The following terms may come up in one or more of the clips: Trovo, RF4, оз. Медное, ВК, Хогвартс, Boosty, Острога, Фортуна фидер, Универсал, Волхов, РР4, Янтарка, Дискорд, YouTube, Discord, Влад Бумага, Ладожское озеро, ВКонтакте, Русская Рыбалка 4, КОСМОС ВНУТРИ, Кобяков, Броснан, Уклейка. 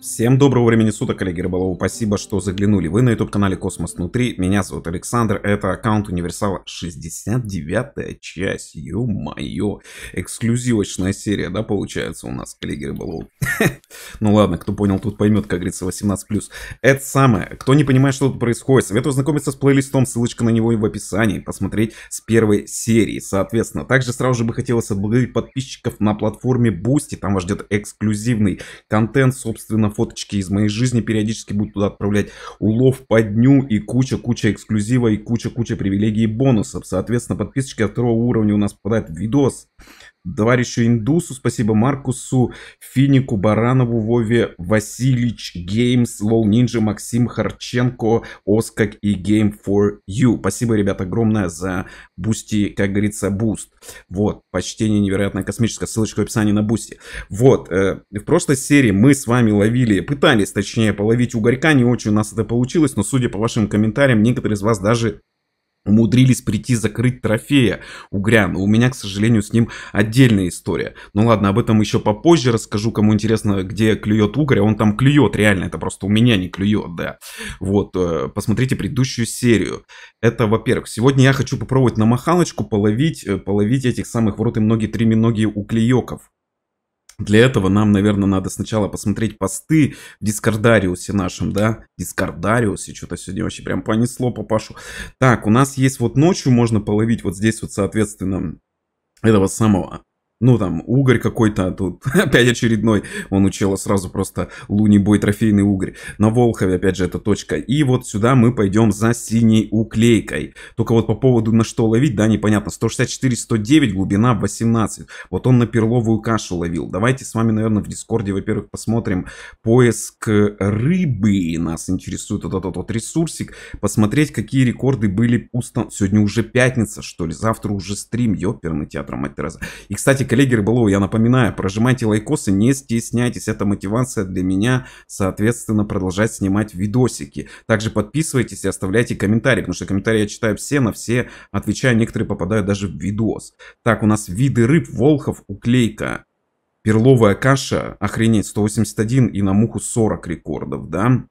Всем доброго времени суток, коллеги рыболовы, спасибо, что заглянули. Вы на YouTube канале Космос Внутри, меня зовут Александр, это аккаунт Универсала, 69-я часть, ё-моё, эксклюзивочная серия, да, получается у нас, коллеги рыболовы. Ну ладно, кто понял, тут поймет, как говорится, 18+. Это самое, кто не понимает, что тут происходит, советую знакомиться с плейлистом, ссылочка на него и в описании, посмотреть с первой серии, соответственно. Также сразу же бы хотелось отблагодарить подписчиков на платформе Boosty, там вас ждет эксклюзивный контент, собственно, фоточки из моей жизни, периодически буду туда отправлять улов по дню и куча эксклюзива и куча привилегий и бонусов. Соответственно, подписчики от 2-го уровня у нас попадает в видос. Товарищу Индусу, спасибо Маркусу, Финику, Баранову, Вове, Василич, Геймс, Лол Нинджа, Максим, Харченко, Оскак и Game for You. Спасибо, ребята, огромное за бусти, как говорится, буст. Вот, почтение невероятное космическое, ссылочка в описании на бусти. Вот, в прошлой серии мы с вами ловили, пытались, точнее, половить угорька, не очень у нас это получилось, но судя по вашим комментариям, некоторые из вас даже умудрились прийти закрыть трофея угря, но у меня, к сожалению, с ним отдельная история. Ну ладно, об этом еще попозже расскажу, кому интересно, где клюет угорь, он там клюет, реально, это просто у меня не клюет, да. Вот, посмотрите предыдущую серию. Это, во-первых, сегодня я хочу попробовать на махалочку половить этих самых в рот и многие треминогие уклеёков. Для этого нам, наверное, надо сначала посмотреть посты в Дискордариусе нашем, да? Дискордариусе, что-то сегодня вообще прям понесло папашу. Так, у нас есть вот ночью можно половить вот здесь вот, соответственно, этого самого. Ну, там, угорь какой-то, тут опять очередной, он у чела сразу просто лунибой трофейный угорь. На Волхове, опять же, эта точка. И вот сюда мы пойдем за синей уклейкой. Только вот по поводу на что ловить, да, непонятно. 164-109, глубина 18. Вот он на перловую кашу ловил. Давайте с вами, наверное, в Дискорде, во-первых, посмотрим поиск рыбы. Нас интересует вот этот вот ресурсик. Посмотреть, какие рекорды были пусто. Сегодня уже пятница, что ли, завтра уже стрим. Ёперный театр, мать Тереза. И, кстати, коллеги рыболовы, я напоминаю, прожимайте лайкосы, не стесняйтесь, это мотивация для меня, соответственно, продолжать снимать видосики. Также подписывайтесь и оставляйте комментарии, потому что комментарии я читаю все, на все отвечаю, некоторые попадают даже в видос. Так, у нас виды рыб, Волхов, уклейка, перловая каша, охренеть, 181 и на муху 40 рекордов, да?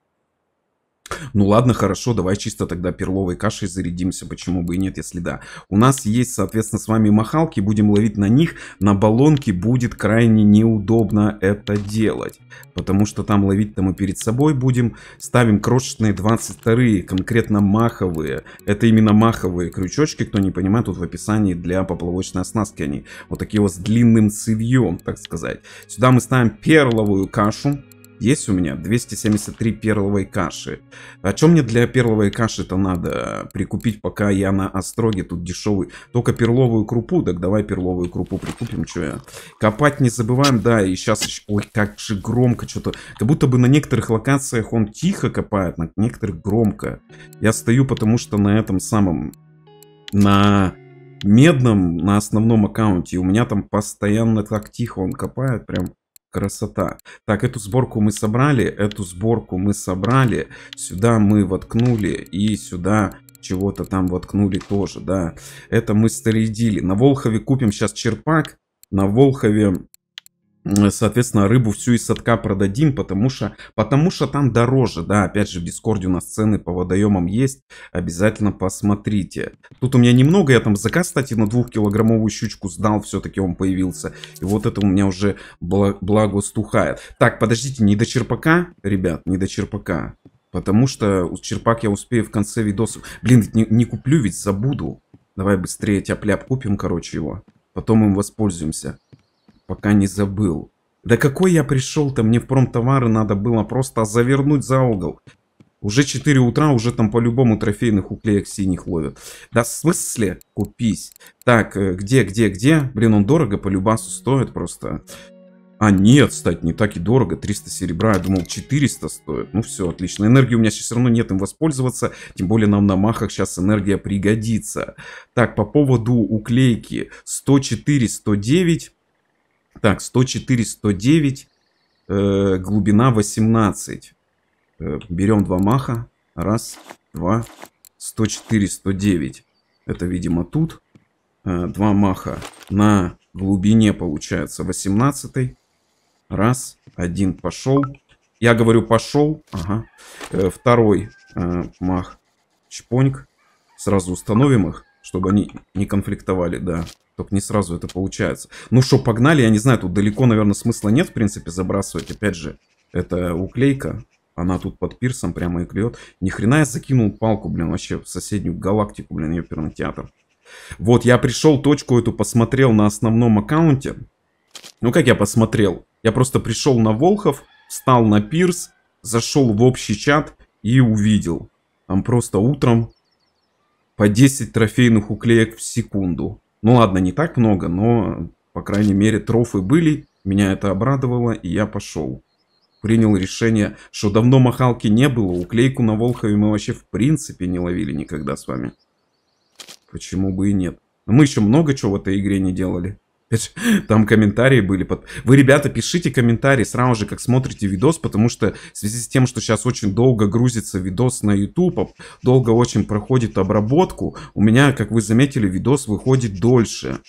Ну ладно, хорошо, давай чисто тогда перловой кашей зарядимся, почему бы и нет, если да. У нас есть, соответственно, с вами махалки, будем ловить на них. На баллонке будет крайне неудобно это делать, потому что там ловить-то мы перед собой будем. Ставим крошечные 22-е, конкретно маховые. Это именно маховые крючочки, кто не понимает, тут в описании для поплавочной оснастки они. Вот такие вот с длинным цевьем, так сказать. Сюда мы ставим перловую кашу. Есть у меня 273 перловой каши. А что мне для перловой каши-то надо прикупить, пока я на Остроге, тут дешевый? Только перловую крупу, так давай перловую крупу прикупим, что я. Копать не забываем, да, и сейчас еще... Ой, как же громко что-то. Как будто бы на некоторых локациях он тихо копает, на некоторых громко. Я стою, потому что на этом самом... На... медном, на основном аккаунте. И у меня там постоянно так тихо он копает, прям... Красота. Так, эту сборку мы собрали, сюда мы воткнули и сюда чего-то там воткнули тоже, да. Это мы старидили. На Волхове купим сейчас черпак, на Волхове, соответственно, рыбу всю из садка продадим, потому что там дороже, да. Опять же, в Дискорде у нас цены по водоемам есть, обязательно посмотрите. Тут у меня немного, я там заказ, кстати, на 2-килограммовую щучку сдал, все-таки он появился. И вот это у меня уже благо стухает. Так, подождите, не до черпака, ребят, не до черпака, потому что черпак я успею в конце видосов. Блин, не куплю, ведь забуду. Давай быстрее тяп-ляп купим, короче, его. Потом им воспользуемся. Пока не забыл. Да какой я пришел-то? Мне в промтовары надо было просто завернуть за угол. Уже 4 утра, уже там по-любому трофейных уклеек синих ловят. Да в смысле? Купись. Так, где? Блин, он дорого по любасу стоит просто. А нет, кстати, не так и дорого. 300 серебра, я думал 400 стоит. Ну все, отлично. Энергии у меня сейчас все равно нет им воспользоваться. Тем более нам на махах сейчас энергия пригодится. Так, по поводу уклейки. 104-109... Так, 104-109, глубина 18. Берем 2 маха. Раз, два. 104-109. Это, видимо, тут. 2 маха на глубине, получается, 18. Раз, один пошел. Я говорю, пошел. Ага. Второй мах. Чпоньк. Сразу установим их, чтобы они не конфликтовали, да. Только не сразу это получается. Ну что, погнали. Я не знаю, тут далеко, наверное, смысла нет, в принципе, забрасывать. Опять же, это уклейка. Она тут под пирсом прямо и клюет. Ни хрена я закинул палку, блин, вообще в соседнюю галактику, блин, ее пернотеатр. Вот, я пришел, точку эту посмотрел на основном аккаунте. Ну, как я посмотрел? Я просто пришел на Волхов, встал на пирс, зашел в общий чат и увидел. Там просто утром по 10 трофейных уклеек в секунду. Ну ладно, не так много, но, по крайней мере, трофы были. Меня это обрадовало, и я пошел. Принял решение, что давно махалки не было. Уклейку на Волхове мы вообще в принципе не ловили никогда с вами. Почему бы и нет? Но мы еще много чего в этой игре не делали. Там комментарии были. Вы, ребята, пишите комментарии сразу же, как смотрите видос, потому что в связи с тем, что сейчас очень долго грузится видос на YouTube, долго очень проходит обработку, у меня, как вы заметили, видос выходит дольше.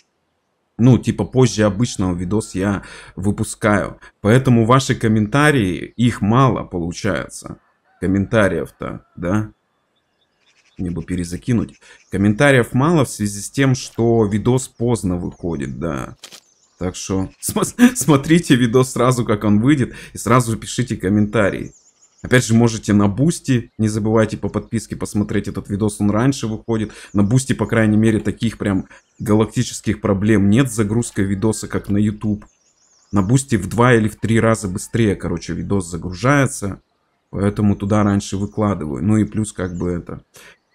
Ну, типа, позже обычного видос я выпускаю. Поэтому ваши комментарии, их мало получается. Комментариев-то, да? Мне бы перезакинуть. Комментариев мало в связи с тем, что видос поздно выходит, да. Так что смотрите видос сразу, как он выйдет, и сразу пишите комментарии. Опять же, можете на Boosty, не забывайте по подписке посмотреть этот видос, он раньше выходит. На Boosty, по крайней мере, таких прям галактических проблем нет с загрузкой видоса, как на YouTube. На Boosty в 2 или в 3 раза быстрее, короче, видос загружается. Поэтому туда раньше выкладываю. Ну и плюс как бы это...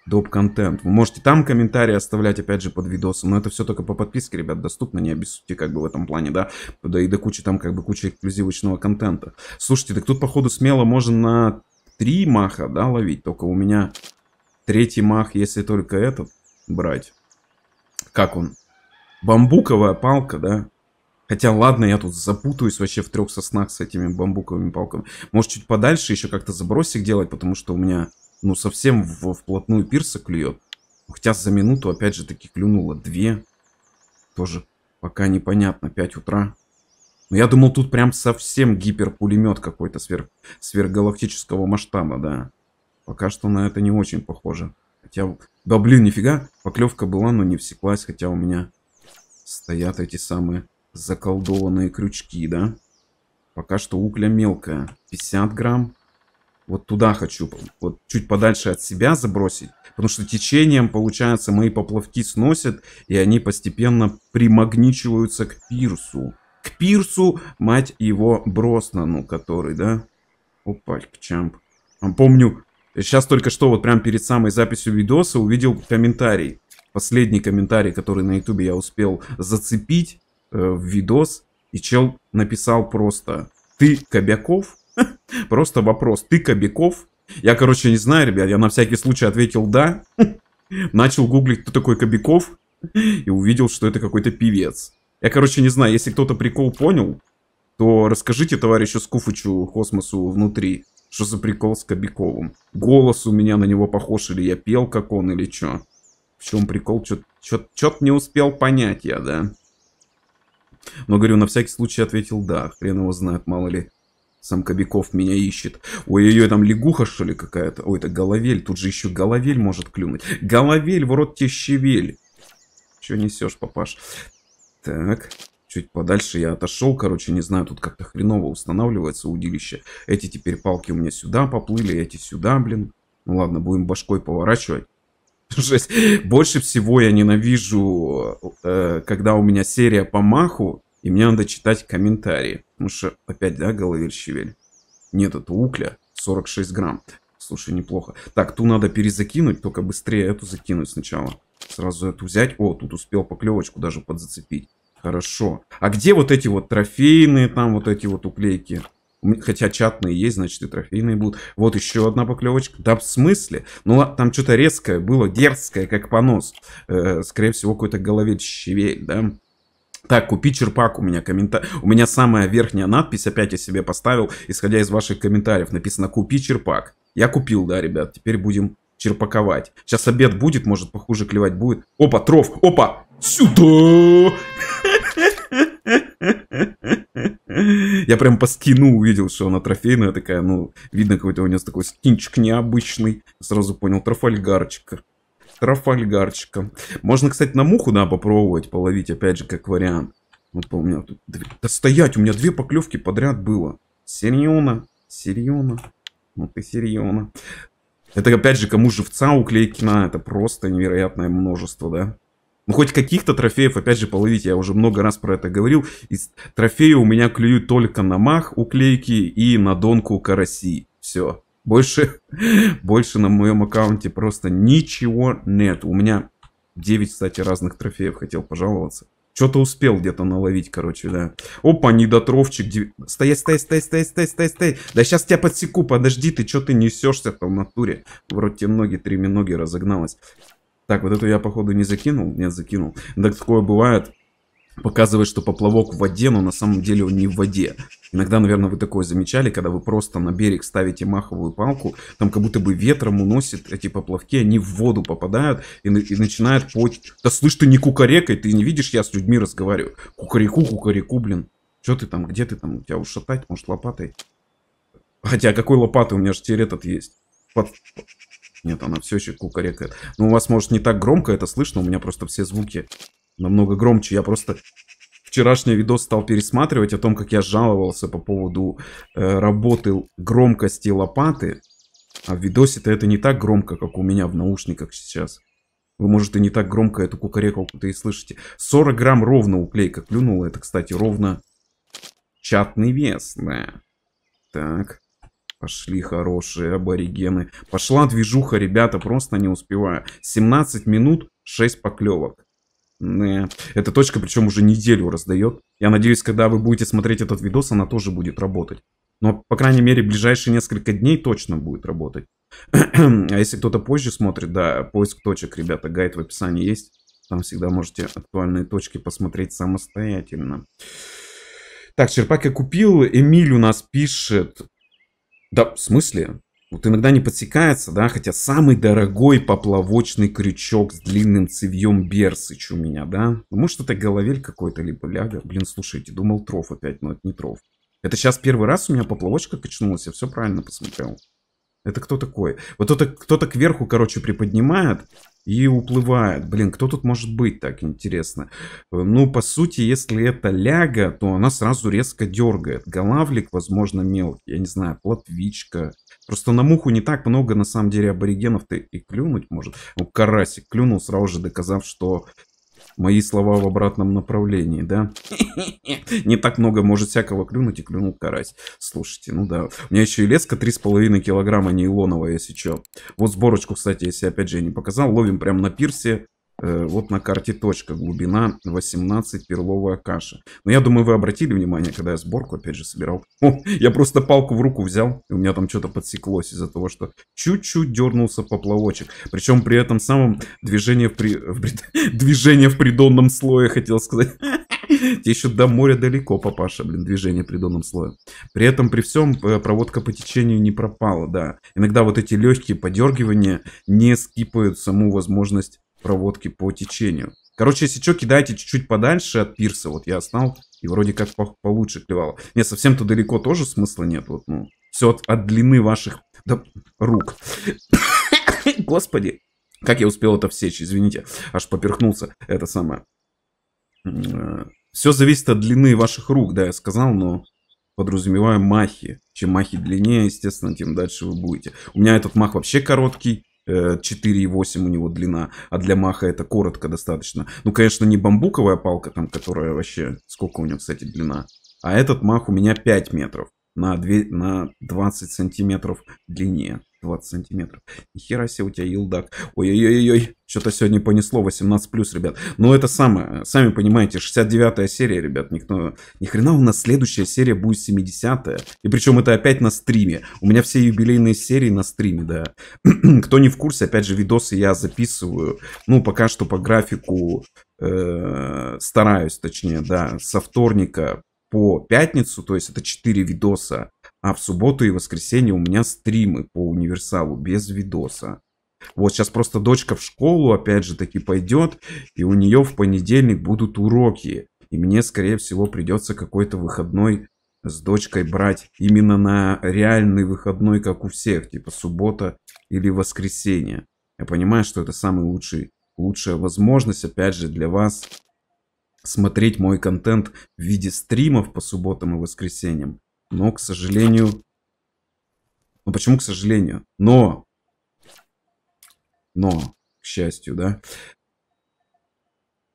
доп-контент. Вы можете там комментарии оставлять, опять же, под видосом. Но это все только по подписке, ребят, доступно. Не обессудьте, как бы, в этом плане, да. Да и до кучи там, как бы, куча эксклюзивочного контента. Слушайте, так тут, походу, смело можно на 3 маха, да, ловить. Только у меня 3-й мах, если только этот брать. Как он? Бамбуковая палка, да? Хотя, ладно, я тут запутаюсь вообще в 3 соснах с этими бамбуковыми палками. Может, чуть подальше еще как-то забросик делать, потому что у меня... Ну, совсем вплотную пирса клюет. Хотя за минуту, опять же, таки клюнуло 2. Тоже пока непонятно. 5 утра. Но я думал, тут прям совсем гиперпулемет какой-то сверхгалактического масштаба, да. Пока что на это не очень похоже. Хотя, да блин, нифига. Поклевка была, но не всеклась. Хотя у меня стоят эти самые заколдованные крючки, да. Пока что угля мелкая. 50 грамм. Вот туда хочу, вот чуть подальше от себя забросить. Потому что течением, получается, мои поплавки сносят, и они постепенно примагничиваются к пирсу. К пирсу, мать его, Броснану, который, да? Опа, чамп. Помню, сейчас только что, вот прям перед самой записью видоса, увидел комментарий. Последний комментарий, который на YouTube я успел зацепить в видос. И чел написал просто: «Ты Кобяков?» Просто вопрос. Ты Кобяков? Я, короче, не знаю, ребят. Я на всякий случай ответил «да». Начал гуглить, кто такой Кобяков. И увидел, что это какой-то певец. Я, короче, не знаю. Если кто-то прикол понял, то расскажите товарищу Скуфычу, космосу внутри, что за прикол с Кобяковым. Голос у меня на него похож. Или я пел, как он, или что. В чем прикол? Чё-то не успел понять я, да. Но, говорю, на всякий случай ответил «да». Хрен его знает, мало ли. Сам Кобяков меня ищет. Ой-ой-ой, там лягуха, что ли, какая-то? Ой, это головель. Тут же еще головель может клюнуть. Головель, в рот тебе щавель. Че несешь, папаш? Так, чуть подальше я отошел. Короче, не знаю, тут как-то хреново устанавливается удилище. Эти теперь палки у меня сюда поплыли, эти сюда, блин. Ну ладно, будем башкой поворачивать. Жесть. Больше всего я ненавижу, когда у меня серия по маху. И мне надо читать комментарии. Потому что опять, да, головель-щавель? Нет, это укля. 46 грамм. Слушай, неплохо. Так, ту надо перезакинуть. Только быстрее эту закинуть сначала. Сразу эту взять. О, тут успел поклевочку даже подзацепить. Хорошо. А где вот эти вот трофейные там, вот эти вот уклейки? Хотя чатные есть, значит и трофейные будут. Вот еще одна поклевочка. Да в смысле? Ну ладно, там что-то резкое было, дерзкое, как понос. Скорее всего, какой-то головель-щавель, да? Так, купи черпак, у меня комментарий. У меня самая верхняя надпись, опять я себе поставил, исходя из ваших комментариев. Написано «Купи черпак». Я купил, да, ребят, теперь будем черпаковать. Сейчас обед будет, может, похуже клевать будет. Опа, тров, опа, сюда! Я прям по скину увидел, что она трофейная такая. Ну, видно, какой-то у нее такой скинчик необычный. Сразу понял, Трафальгарчика. Можно, кстати, на муху, да, попробовать половить, опять же, как вариант. Вот у меня тут... Да стоять, у меня две поклевки подряд было. Серьезно. Ну ты серьезно. Это, опять же, кому живца у Клейкина. Это просто невероятное множество, да. Ну, хоть каких-то трофеев, опять же, половить. Я уже много раз про это говорил. Из трофея у меня клюют только на мах у Клейки и на донку караси. Все. Больше на моем аккаунте просто ничего нет. У меня 9, кстати, разных трофеев, хотел пожаловаться. Что-то успел где-то наловить, короче, да. Опа, недотровчик. Стоять. Да сейчас тебя подсеку, подожди, ты что ты несешься-то в натуре? Вроде тебе ноги, тремя-ноги разогналась. Так, вот эту я, походу, не закинул. Нет, закинул. Да такое бывает. Показывает, что поплавок в воде, но на самом деле он не в воде. Иногда, наверное, вы такое замечали, когда вы просто на берег ставите маховую палку, там как будто бы ветром уносит эти поплавки, они в воду попадают и начинают плыть. Да слышь, ты не кукарекай, ты не видишь, я с людьми разговариваю. Кукареку, блин. Че ты там, где ты там, у тебя ушатать, может, лопатой? Хотя, какой лопаты, у меня же теперь этот есть. Нет, она все еще кукарекает. Ну, у вас, может, не так громко это слышно, у меня просто все звуки... намного громче. Я просто вчерашний видос стал пересматривать о том, как я жаловался по поводу работы громкости лопаты. А в видосе-то это не так громко, как у меня в наушниках сейчас. Вы, может, и не так громко эту кукарекалку-то и слышите. 40 грамм ровно уклейка клюнула. Это, кстати, ровно чатный вес. Да. Так. Пошли хорошие аборигены. Пошла движуха, ребята, просто не успеваю. 17 минут, 6 поклевок. Эта точка, причем уже неделю раздает. Я надеюсь, когда вы будете смотреть этот видос, она тоже будет работать. Но, по крайней мере, ближайшие несколько дней точно будет работать. А если кто-то позже смотрит, да, поиск точек, ребята, гайд в описании есть. Там всегда можете актуальные точки посмотреть самостоятельно. Так, черпак я купил. Эмиль у нас пишет. Да, в смысле? Вот иногда не подсекается, да, хотя самый дорогой поплавочный крючок с длинным цевьем Берсыч у меня, да. Может, это головель какой-то, либо ляга. Блин, слушайте, думал Тров опять, но это не Тров. Это сейчас первый раз у меня поплавочка качнулась, я все правильно посмотрел. Это кто такой? Вот кто-то кверху, короче, приподнимает и уплывает. Блин, кто тут может быть, так интересно. Ну, по сути, если это ляга, то она сразу резко дергает. Голавлик, возможно, мелкий, я не знаю, плотвичка. Просто на муху не так много, на самом деле, аборигенов-то и клюнуть может. Ну, карасик клюнул, сразу же доказав, что мои слова в обратном направлении, да? Не так много может всякого клюнуть, и клюнул карась. Слушайте, ну да. У меня еще и леска 3,5 килограмма нейлоновая, если что. Вот сборочку, кстати, если опять же я не показал. Ловим прямо на пирсе. Вот на карте точка. Глубина 18, перловая каша. Но я думаю, вы обратили внимание, когда я сборку опять же собирал. О, я просто палку в руку взял. И у меня там что-то подсеклось из-за того, что чуть-чуть дернулся поплавочек. Причем при этом самом движение в придонном слое, хотел сказать. Тебе еще до моря далеко, папаша, блин, движение при донном слое. При этом, при всем, проводка по течению не пропала, да. Иногда вот эти легкие подергивания не скипают саму возможность проводки по течению. Короче, если что, кидайте чуть-чуть подальше от пирса. Вот я стал, и вроде как получше клевало. Нет, совсем-то далеко тоже смысла нет. Вот, ну, все от длины ваших рук. Господи, как я успел это всечь, извините. Аж поперхнулся, это самое. Все зависит от длины ваших рук, да, я сказал, но... подразумеваю махи. Чем махи длиннее, естественно, тем дальше вы будете. У меня этот мах вообще короткий. 4,8 у него длина, а для маха это коротко достаточно. Ну, конечно, не бамбуковая палка, там, которая вообще... Сколько у него, кстати, длина? А этот мах у меня 5 метров. На 20 сантиметров длиннее. 20 сантиметров. Нихера себе у тебя елдак. Ой-ой-ой-ой. Что-то сегодня понесло. 18+, ребят. Но это самое. Сами понимаете, 69-я серия, ребят. Никто... Ни хрена, у нас следующая серия будет 70-я. И причем это опять на стриме. У меня все юбилейные серии на стриме, да. Кто не в курсе, опять же, видосы я записываю. Ну, пока что по графику стараюсь, точнее, да. Со вторника по пятницу, то есть это 4 видоса, а в субботу и воскресенье у меня стримы по универсалу без видоса. Вот сейчас просто дочка в школу, опять же таки, пойдет, и у нее в понедельник будут уроки. И мне, скорее всего, придется какой-то выходной с дочкой брать именно на реальный выходной, как у всех, типа суббота или воскресенье. Я понимаю, что это самый лучшая возможность, опять же, для вас смотреть мой контент в виде стримов по субботам и воскресеньям. Но, к сожалению... Ну, почему к сожалению? Но, к счастью, да.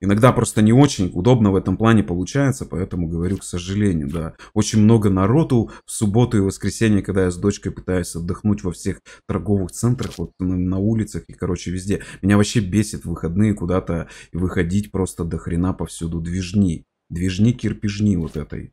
Иногда просто не очень удобно в этом плане получается, поэтому говорю, к сожалению, да. Очень много народу в субботу и воскресенье, когда я с дочкой пытаюсь отдохнуть во всех торговых центрах, вот на улицах и, короче, везде. Меня вообще бесит в выходные куда-то выходить, просто до хрена повсюду движни. Движни, кирпижни вот этой.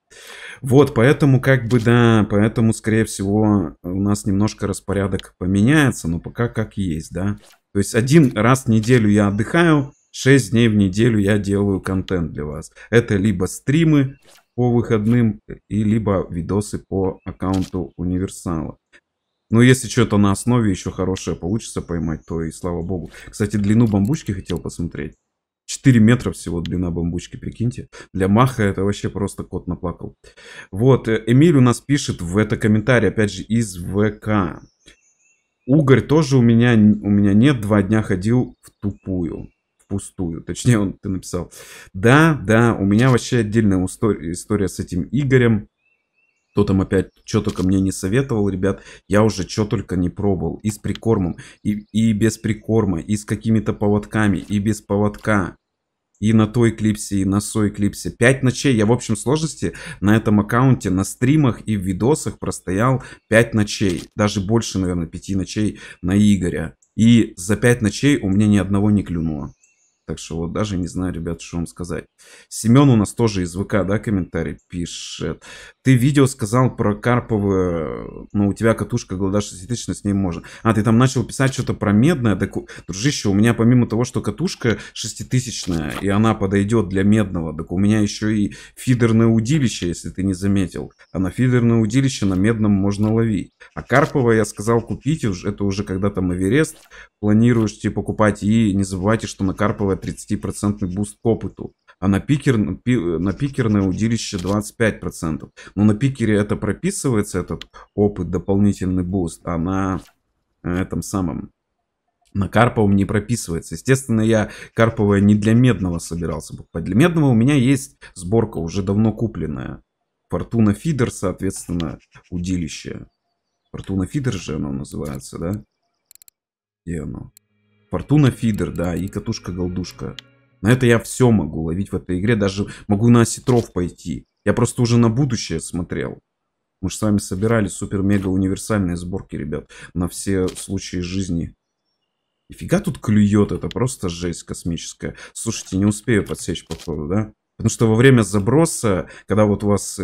Вот, поэтому как бы, да, поэтому, скорее всего, у нас немножко распорядок поменяется, но пока как есть, да. То есть один раз в неделю я отдыхаю, 6 дней в неделю я делаю контент для вас. Это либо стримы по выходным, и либо видосы по аккаунту Универсала. Но если что-то на основе еще хорошее получится поймать, то и слава богу. Кстати, длину бамбучки хотел посмотреть. 4 метра всего длина бамбучки, прикиньте. Для маха это вообще просто кот наплакал. Вот, Эмиль у нас пишет в это комментарий, опять же, из ВК. Угорь тоже у меня нет, 2 дня ходил в тупую. Пустую. Точнее, он ты написал. Да, у меня вообще отдельная история с этим Игорем. Кто там опять что только мне не советовал, ребят. Я уже что только не пробовал. И с прикормом, и без прикорма, и с какими-то поводками, и без поводка. И на той клипсе, и на сой клипсе. 5 ночей. Я в общем сложности на этом аккаунте, на стримах и в видосах простоял 5 ночей. Даже больше, наверное, 5 ночей на Игоря. И за 5 ночей у меня ни одного не клюнуло. Так что вот даже не знаю, ребят, что вам сказать. Семен у нас тоже из ВК, да, комментарий пишет. Ты видео сказал про карповую, но у тебя катушка голода 6000, с ней можно. А, ты там начал писать что-то про медное. Так, дружище, у меня помимо того, что катушка 6000, и она подойдет для медного, так у меня еще и фидерное удилище, если ты не заметил. А на фидерное удилище на медном можно ловить. А карповое, я сказал, купите, это уже когда там Эверест планируешь типа покупать. И не забывайте, что на карповое 30% буст к опыту, а на пикерное удилище 25%. Но на пикере это прописывается, этот опыт, дополнительный буст, а на этом самом, на карповом не прописывается. Естественно, я карповое не для медного собирался покупать. Для медного у меня есть сборка уже давно купленная. Фортуна фидер, соответственно, удилище. Фортуна фидер же оно называется, да? Где оно? Фортуна фидер, да, и катушка-голдушка. На это я все могу ловить в этой игре. Даже могу на осетров пойти. Я просто уже на будущее смотрел. Мы же с вами собирали супер-мега-универсальные сборки, ребят. На все случаи жизни. Нифига тут клюет. Это просто жесть космическая. Слушайте, не успею подсечь, походу, да? Потому что во время заброса, когда вот у вас,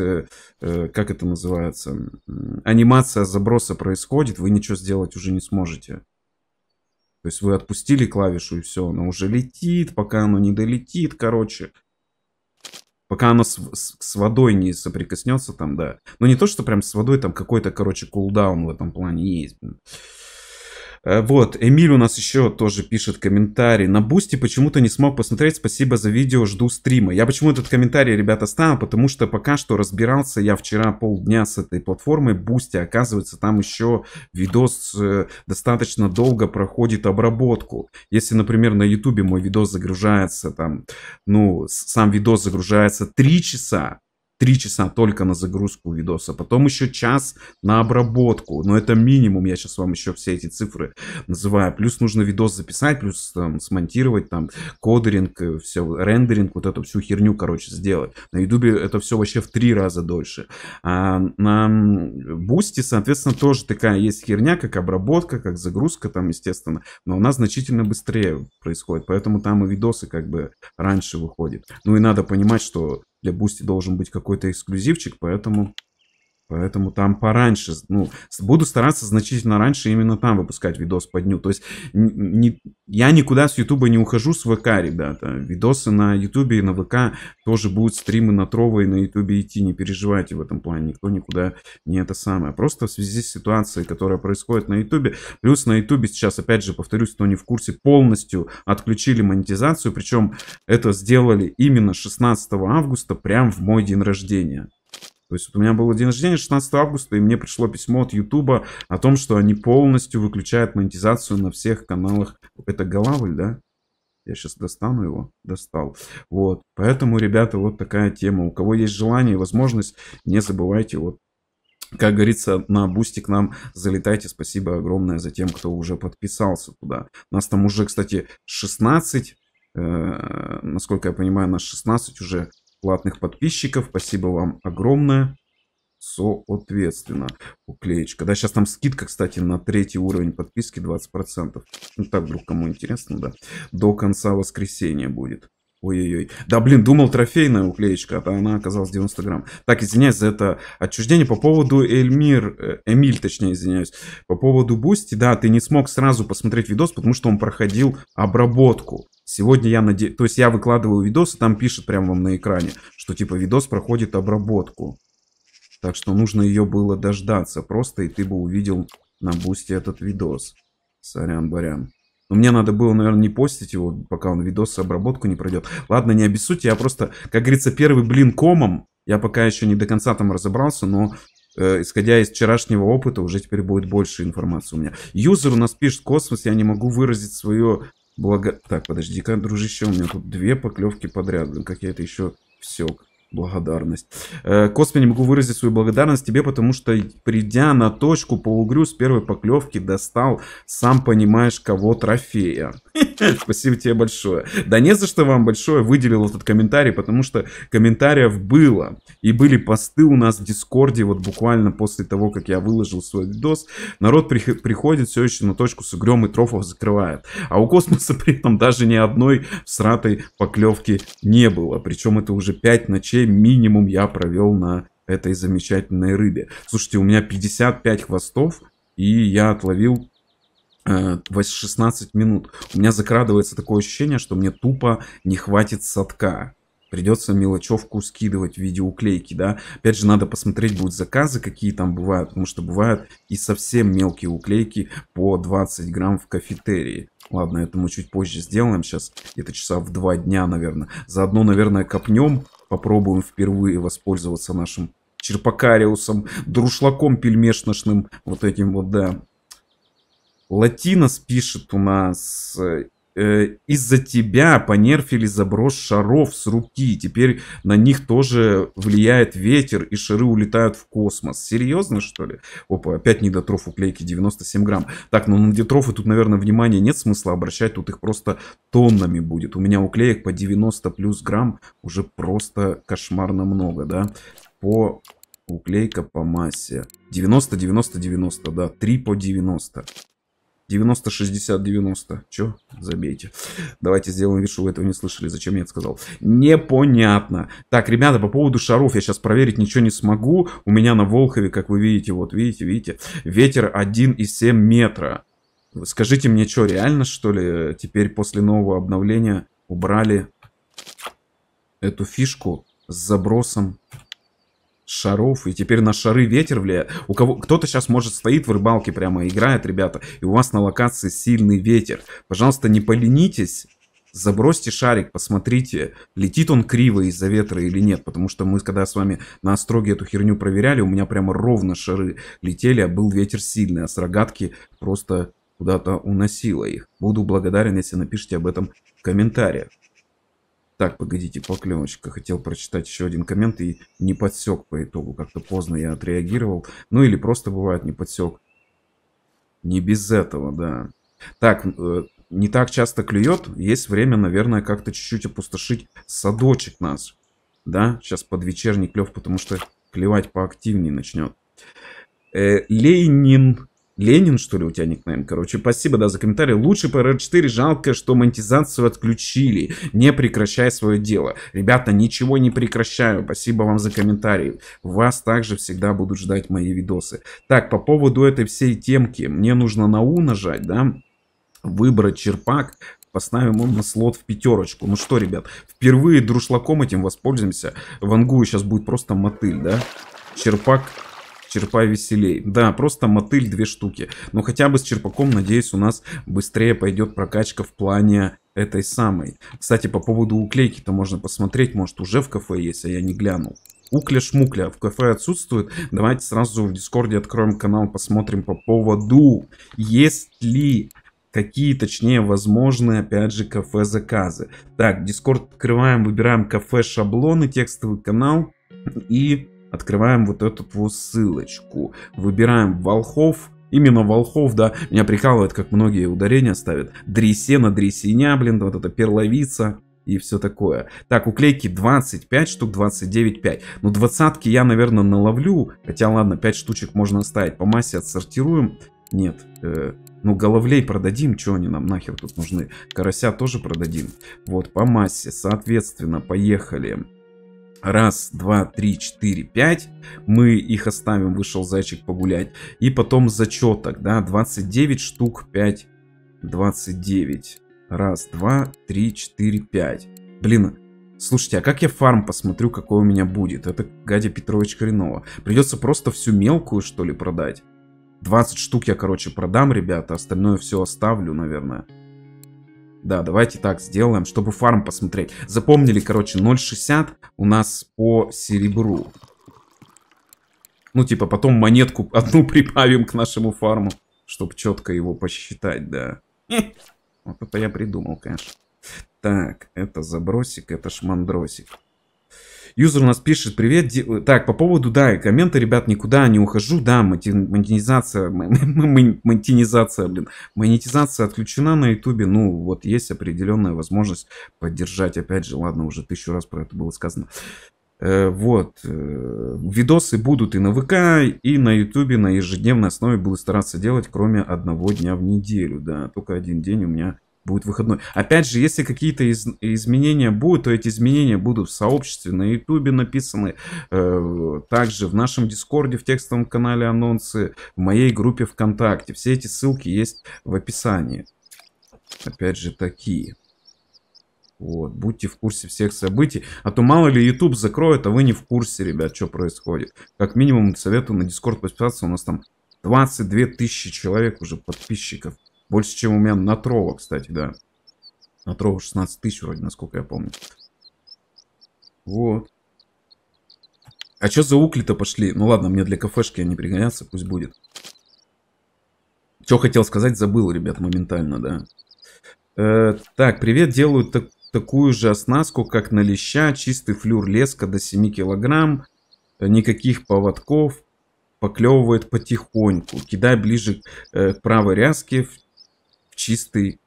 как это называется, анимация заброса происходит, вы ничего сделать уже не сможете. То есть вы отпустили клавишу, и все, она уже летит, пока оно не долетит, короче. Пока оно с водой не соприкоснется там, да. Но не то, что прям с водой, там какой-то, короче, кулдаун в этом плане есть. Вот, Эмиль у нас еще тоже пишет комментарий. На Boosty почему-то не смог посмотреть. Спасибо за видео, жду стрима. Я почему этот комментарий, ребята, оставил? Потому что пока что разбирался я вчера полдня с этой платформой Boosty. Оказывается, там еще видос достаточно долго проходит обработку. Если, например, на YouTube мой видос загружается там, ну, сам видос загружается 3 часа. 3 часа только на загрузку видоса, потом еще час на обработку. Но это минимум, я сейчас вам еще все эти цифры называю. Плюс нужно видос записать, плюс там, смонтировать, там кодеринг, все, рендеринг, вот эту всю херню, короче, сделать. На ютубе это все вообще в 3 раза дольше. А на Boosty, соответственно, тоже такая есть херня, как обработка, как загрузка там, естественно. Но у нас значительно быстрее происходит, поэтому там и видосы как бы раньше выходят. Ну и надо понимать, что... Для Boosty должен быть какой-то эксклюзивчик, поэтому там пораньше. Ну, буду стараться значительно раньше именно там выпускать видос по дню. То есть я никуда с YouTube не ухожу, с ВК, ребята. Видосы на YouTube и на ВК тоже будут, стримы на Trovo и на YouTube идти. Не переживайте в этом плане, никто никуда не это самое. Просто в связи с ситуацией, которая происходит на YouTube. Плюс на YouTube сейчас, опять же, повторюсь, кто не в курсе, полностью отключили монетизацию. Причем это сделали именно 16 августа, прям в мой день рождения. То есть вот у меня был день рождения 16 августа, и мне пришло письмо от YouTube о том, что они полностью выключают монетизацию на всех каналах. Это Голавль, да? Я сейчас достану его. Достал. Вот. Поэтому, ребята, вот такая тема. У кого есть желание и возможность, не забывайте, вот, как говорится, на Boosty к нам залетайте. Спасибо огромное за тем, кто уже подписался туда. У нас там уже, кстати, 16, насколько я понимаю, у нас 16 уже платных подписчиков. Спасибо вам огромное. Соответственно, уклеечка. Да, сейчас там скидка, кстати, на 3-й уровень подписки 20%. Ну, так, вдруг кому интересно, да. До конца воскресенья будет. Ой-ой-ой. Да, блин, думал, трофейная уклеечка, а она оказалась 90 грамм. Так, извиняюсь за это отчуждение. По поводу Эмиль, по поводу Boosty, да, ты не смог сразу посмотреть видос, потому что он проходил обработку. Сегодня я надеюсь, то есть я выкладываю видос, и там пишет прямо вам на экране, что типа видос проходит обработку. Так что нужно ее было дождаться просто, и ты бы увидел на Boosty этот видос. Сорян-барян. Но мне надо было, наверное, не постить его, пока он видос обработку не пройдет. Ладно, не обессудьте, я просто, как говорится, первый блин комом. Я пока еще не до конца там разобрался, но исходя из вчерашнего опыта, уже теперь будет больше информации у меня. Юзер у нас пишет: космос, я не могу выразить свое благо... Так, подожди-ка, дружище, у меня тут 2 поклевки подряд. Блин, как я это еще все... Благодарность. Космо, не могу выразить свою благодарность тебе, потому что, придя на точку по угрю, с первой поклевки достал, сам понимаешь, кого, трофея. Спасибо тебе большое. Да не за что вам большое, выделил этот комментарий, потому что комментариев было. И были посты у нас в Дискорде, вот буквально после того, как я выложил свой видос. Народ приходит все еще на точку с угрем и трофов закрывает. А у Космоса при этом даже ни одной всратой поклевки не было. Причем это уже 5 ночей минимум я провел на этой замечательной рыбе. Слушайте, у меня 55 хвостов, и я отловил 16 минут. У меня закрадывается такое ощущение, что мне тупо не хватит садка. Придется мелочевку скидывать в виде уклейки, да. Опять же, надо посмотреть будут заказы, какие там бывают, потому что бывают и совсем мелкие уклейки по 20 грамм в кафетерии. Ладно, это мы чуть позже сделаем, сейчас где-то часа в 2 дня, наверное. Заодно, наверное, копнем, попробуем впервые воспользоваться нашим черпакариусом, друшлаком пельмешношным, вот этим вот, да. Латинос пишет у нас... Из-за тебя понерфили заброс шаров с руки. Теперь на них тоже влияет ветер, и шары улетают в космос. Серьезно, что ли? Опа, опять недотров уклейки 97 грамм. Так, ну на детрофы тут, наверное, внимания нет смысла обращать. Тут их просто тоннами будет. У меня уклеек по 90 плюс грамм уже просто кошмарно много, да? По... Уклейка по массе. 90, 90, 90, да. 3 по 90. 90, 60, 90. Че? Забейте. Давайте сделаем вид, что вы этого не слышали. Зачем я это сказал? Непонятно. Так, ребята, по поводу шаров я сейчас проверить ничего не смогу. У меня на Волхове, как вы видите, вот видите, видите, ветер 1,7 метра. Скажите мне, что, реально, что ли, теперь после нового обновления убрали эту фишку с забросом шаров, и теперь на шары ветер влияет? У кого кто-то сейчас, может, стоит в рыбалке, прямо играет, ребята, и у вас на локации сильный ветер, пожалуйста, не поленитесь, забросьте шарик, посмотрите, летит он криво из-за ветра или нет, потому что мы, когда с вами на Остроге эту херню проверяли, у меня прямо ровно шары летели, а был ветер сильный, а с рогатки просто куда-то уносило их. Буду благодарен, если напишите об этом в комментариях. Так, погодите, поклевочка. Хотел прочитать еще один коммент и не подсек по итогу. Как-то поздно я отреагировал. Ну или просто бывает не подсек. Не без этого, да. Так, не так часто клюет. Есть время, наверное, как-то чуть-чуть опустошить садочек нас. Да, сейчас под вечерний клев, потому что клевать поактивнее начнет. Ленин... Ленин, что ли, у тебя никнейм? Короче, спасибо, да, за комментарий. Лучше по РР4, жалко, что монетизацию отключили. Не прекращай свое дело. Ребята, ничего не прекращаю. Спасибо вам за комментарии. Вас также всегда будут ждать мои видосы. Так, по поводу этой всей темки. Мне нужно на У нажать, да? Выбрать черпак. Поставим он на слот в 5. Ну что, ребят, впервые друшлаком этим воспользуемся. В Ангую сейчас будет просто мотыль, да? Черпак... Черпай веселей. Да, просто мотыль 2 штуки. Но хотя бы с черпаком, надеюсь, у нас быстрее пойдет прокачка в плане этой самой. Кстати, по поводу уклейки-то можно посмотреть. Может, уже в кафе есть, а я не глянул. Укля-шмукля в кафе отсутствует. Давайте сразу в Дискорде откроем канал, посмотрим по поводу, есть ли какие, точнее, возможные, опять же, кафе-заказы. Так, Discord открываем, выбираем кафе-шаблоны, текстовый канал и открываем вот эту вот ссылочку. Выбираем Волхов. Именно Волхов, да. Меня прикалывает, как многие ударения ставят. Дресена, дресеня, блин, вот это перловица и все такое. Так, уклейки 25 штук, 29,5. Ну, двадцатки я, наверное, наловлю. Хотя, ладно, 5 штучек можно оставить. По массе отсортируем. Нет, ну головлей продадим, что они нам нахер тут нужны. Карася тоже продадим. Вот, по массе, соответственно, поехали. Раз, два, три, четыре, пять. Мы их оставим, вышел зайчик погулять. И потом зачеток, да, 29 штук, 5, 29. Раз, два, три, четыре, пять. Блин, слушайте, а как я фарм посмотрю, какой у меня будет? Это Гадя Петрович хреново. Придется просто всю мелкую, что ли, продать. 20 штук я, короче, продам, ребята. Остальное все оставлю, наверное. Да, давайте так сделаем, чтобы фарм посмотреть. Запомнили, короче, 0,60 у нас по серебру. Ну, типа, потом монетку одну прибавим к нашему фарму, чтобы четко его посчитать, да. Вот это я придумал, конечно. Так, это забросик, это шмандросик. Юзер у нас пишет, привет. Так, по поводу, да, комменты, ребят, никуда не ухожу. Да, монетизация отключена на ютубе. Ну, вот есть определенная возможность поддержать. Опять же, ладно, уже 1000 раз про это было сказано. Вот. Видосы будут и на ВК, и на ютубе на ежедневной основе буду стараться делать, кроме одного дня в неделю. Да, только один день у меня будет выходной. Опять же, если какие-то изменения будут, то эти изменения будут в сообществе на ютубе написаны. Также в нашем дискорде, в текстовом канале анонсы, в моей группе ВКонтакте. Все эти ссылки есть в описании. Опять же, такие. Вот, будьте в курсе всех событий. А то мало ли YouTube закроет, а вы не в курсе, ребят, что происходит. Как минимум, советую на Discord подписаться. У нас там 22 тысячи человек уже подписчиков. Больше, чем у меня на Trovo, кстати, да. На Trovo 16 тысяч вроде, насколько я помню. Вот. А что за укли-то пошли? Ну ладно, мне для кафешки они пригодятся, пусть будет. Что хотел сказать, забыл, ребят, моментально, да. Так, привет, делаю такую же оснастку, как на леща. Чистый флюр леска до 7 килограмм. Никаких поводков. Поклевывает потихоньку. Кидай ближе к правой ряске, в чистый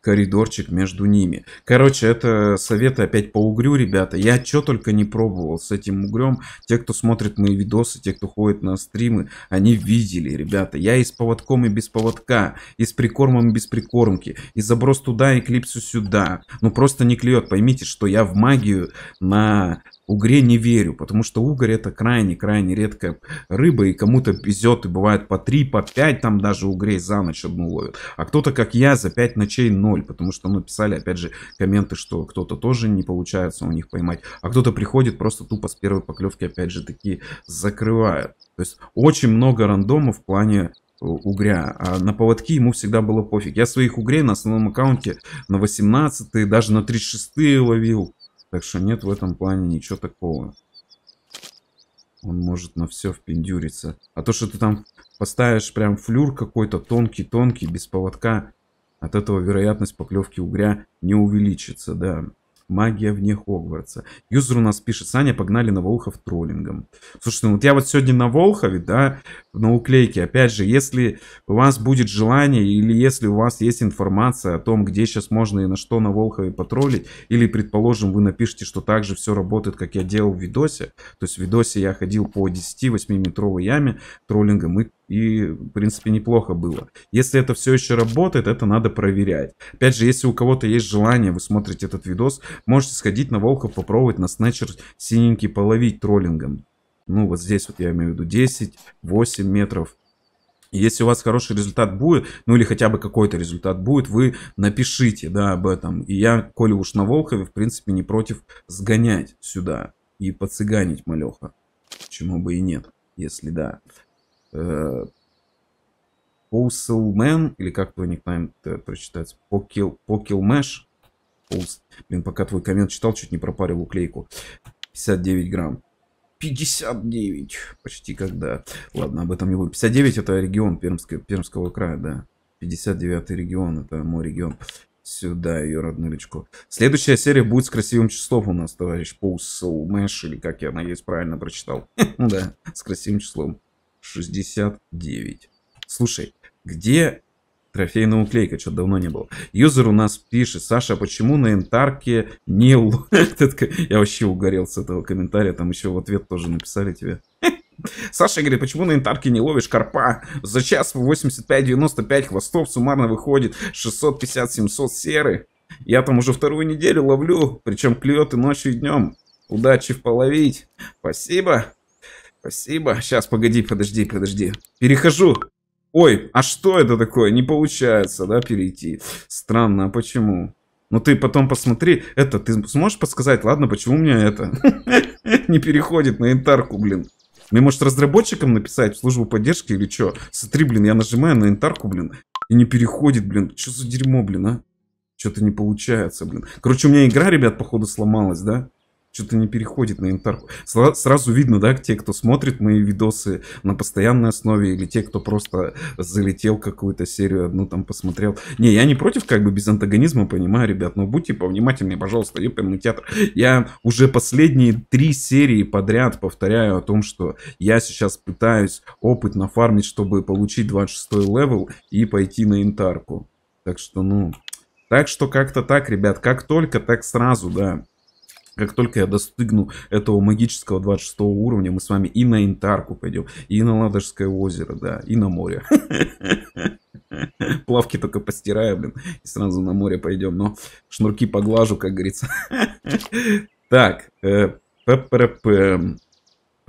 коридорчик между ними. Короче, это советы опять по угрю, ребята. Я что только не пробовал с этим угрем. Те, кто смотрит мои видосы, те, кто ходит на стримы, они видели, ребята. Я и с поводком, и без поводка, и с прикормом, и без прикормки, и заброс туда, и клипсу сюда. Ну, просто не клюет. Поймите, что я в магию на угре не верю, потому что угорь это крайне-крайне редкая рыба, и кому-то везет, и бывает по 3, по 5 там даже угрей за ночь одну ловит, а кто-то, как я, за 5 ночей 0, потому что, ну, писали, опять же, комменты, что кто-то тоже не получается у них поймать, а кто-то приходит просто тупо с первой поклевки, опять же, такие закрывают. То есть очень много рандомов в плане угря, а на поводки ему всегда было пофиг. Я своих угрей на основном аккаунте на 18-е, даже на 36-е ловил. Так что нет в этом плане ничего такого. Он может на все впендюриться. А то, что ты там поставишь прям флюр какой-то тонкий-тонкий, без поводка, от этого вероятность поклевки угря не увеличится, да. Магия вне Хогвартса. Юзер у нас пишет, Саня, погнали на Волхов троллингом. Слушайте, ну вот я вот сегодня на Волхове, да, на уклейке. Опять же, если у вас будет желание или если у вас есть информация о том, где сейчас можно и на что на Волхове потроллить, или, предположим, вы напишите, что так же все работает, как я делал в видосе. То есть в видосе я ходил по 10-8-метровой яме троллингом и, в принципе, неплохо было. Если это все еще работает, это надо проверять. Опять же, если у кого-то есть желание, вы смотрите этот видос, можете сходить на Волхов, попробовать на снетчер синенький половить троллингом. Ну, вот здесь вот я имею в виду 10, 8 метров. Если у вас хороший результат будет, ну или хотя бы какой-то результат будет, вы напишите, да, об этом. И я, коли уж на Волхове, в принципе, не против сгонять сюда и поцыганить малеха. Почему бы и нет, если да. Поуселмен, или как твой никнейм прочитается, Покилмэш. Блин, пока твой коммент читал, чуть не пропарил уклейку. 59 грамм. 59 почти когда. Ладно, об этом не буду. 59 это регион Пермского края, да. 59 регион, это мой регион. Сюда ее родную речку. Следующая серия будет с красивым числом у нас, товарищ Поусселмэш, или как я надеюсь правильно прочитал. Да, с красивым числом. 69. Слушай, где трофейная уклейка? Что-то давно не было. Юзер у нас пишет: Саша, почему на Янтарке не... Я вообще угорел с этого комментария. Там еще в ответ тоже написали тебе. Саша говорит, почему на Янтарке не ловишь карпа? За час 85-95 хвостов суммарно выходит 650-700 серы. Я там уже вторую неделю ловлю, причем клюет и ночью, и днем. Удачи в половить. Спасибо. Спасибо. Сейчас, погоди, подожди. Перехожу. Ой, а что это такое? Не получается, да, перейти? Странно, а почему? Ну ты потом посмотри. Это, ты сможешь подсказать, ладно, почему у меня это не переходит на Янтарку, блин? Мне, может, разработчикам написать в службу поддержки или что? Смотри, блин, я нажимаю на Янтарку, блин, и не переходит, блин. Что за дерьмо, блин, а? Что-то не получается, блин. Короче, у меня игра, ребят, походу сломалась, да? Что-то не переходит на Янтарку. Сразу видно, да, те, кто смотрит мои видосы на постоянной основе, или те, кто просто залетел какую-то серию одну там посмотрел. Не, я не против, как бы без антагонизма, понимаю, ребят, но будьте повнимательнее, пожалуйста, ёптерный театр. Я уже последние 3 серии подряд повторяю о том, что я сейчас пытаюсь опыт нафармить, чтобы получить 26 левел и пойти на Янтарку. Так что, ну... Так что как-то так, ребят, как только, так сразу, да. Как только я достигну этого магического 26 уровня, мы с вами и на Янтарку пойдем, и на Ладожское озеро, да, и на море. Плавки только постираю, блин, и сразу на море пойдем, но шнурки поглажу, как говорится. Так, про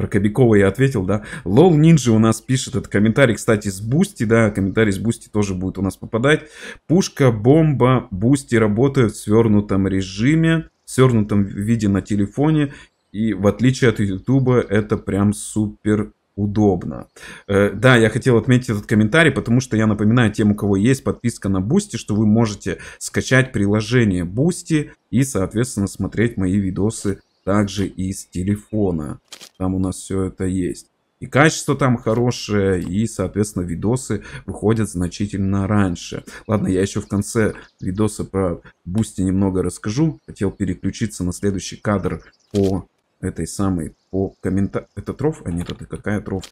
Кобякова я ответил, да. Лол Нинджи у нас пишет этот комментарий, кстати, с Бусти, да, комментарий с Бусти тоже будет у нас попадать. Пушка, бомба, Бусти работают в свернутом режиме. В свернутом виде на телефоне, и в отличие от ютуба это прям супер удобно. Да, я хотел отметить этот комментарий, потому что я напоминаю тем, у кого есть подписка на Boosty, что вы можете скачать приложение Boosty и соответственно смотреть мои видосы также и с телефона. Там у нас все это есть, и качество там хорошее, и соответственно видосы выходят значительно раньше. Ладно, я еще в конце видоса про Boosty немного расскажу. Хотел переключиться на следующий кадр по этой самой, по комментарию. Это Trovo? А нет, это какая Trovo?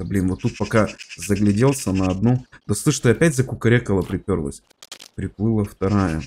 Да блин, вот тут пока загляделся на одну. Да слышь, ты опять закукарекала, приперлась. Приплыла вторая.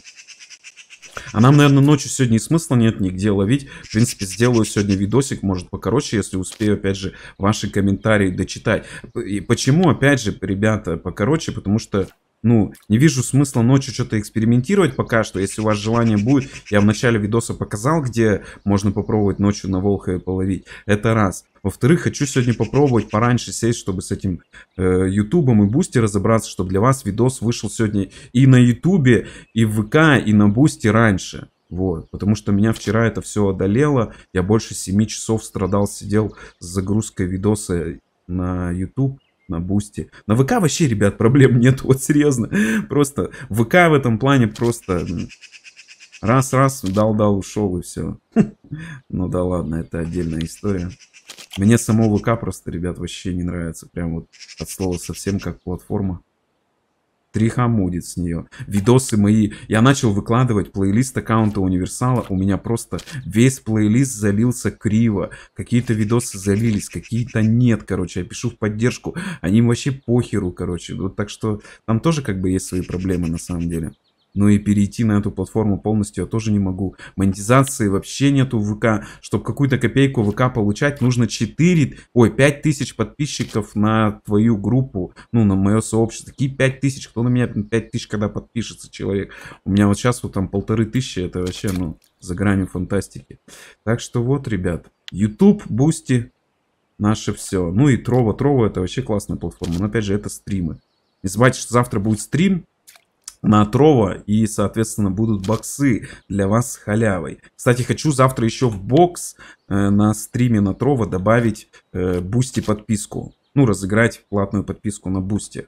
А нам, наверное, ночью сегодня и смысла нет нигде ловить. В принципе, сделаю сегодня видосик, может, покороче, если успею, опять же, ваши комментарии дочитать. И почему, опять же, ребята, покороче? Потому что, ну, не вижу смысла ночью что-то экспериментировать пока что. Если у вас желание будет, я в начале видоса показал, где можно попробовать ночью на волхове половить. Это раз. Во-вторых, хочу сегодня попробовать пораньше сесть, чтобы с этим ютубом и Boosty разобраться, чтобы для вас видос вышел сегодня и на ютубе, и в ВК, и на Boosty раньше. Вот, потому что меня вчера это все одолело. Я больше 7 часов страдал, сидел с загрузкой видоса на YouTube, на Boosty. На ВК вообще, ребят, проблем нет, вот серьезно. Просто ВК в этом плане просто... Раз-раз, дал-дал, ушел и все. Ну да ладно, это отдельная история. Мне самого ВК просто, ребят, вообще не нравится. Прям вот от слова совсем как платформа. Трихамудит с нее. Видосы мои. Я начал выкладывать плейлист аккаунта Универсала. У меня просто весь плейлист залился криво. Какие-то видосы залились, какие-то нет. Короче, я пишу в поддержку. Они вообще похеру, короче. Вот так что там тоже как бы есть свои проблемы на самом деле. Ну и перейти на эту платформу полностью я тоже не могу. Монетизации вообще нету в ВК. Чтобы какую-то копейку ВК получать, нужно 5000 подписчиков на твою группу. Ну, на мое сообщество. Какие 5000? Кто на меня 5000, когда подпишется человек? У меня вот сейчас вот там 1500. Это вообще, ну, за гранью фантастики. Так что вот, ребят. YouTube, Boosty, наше все. Ну и Trovo. Trovo это вообще классная платформа. Но опять же, это стримы. Не забывайте, что завтра будет стрим на Trovo, и соответственно будут боксы для вас с халявой. Кстати, хочу завтра еще в бокс на стриме на Trovo добавить Boosty подписку. Ну, разыграть платную подписку на Boosty.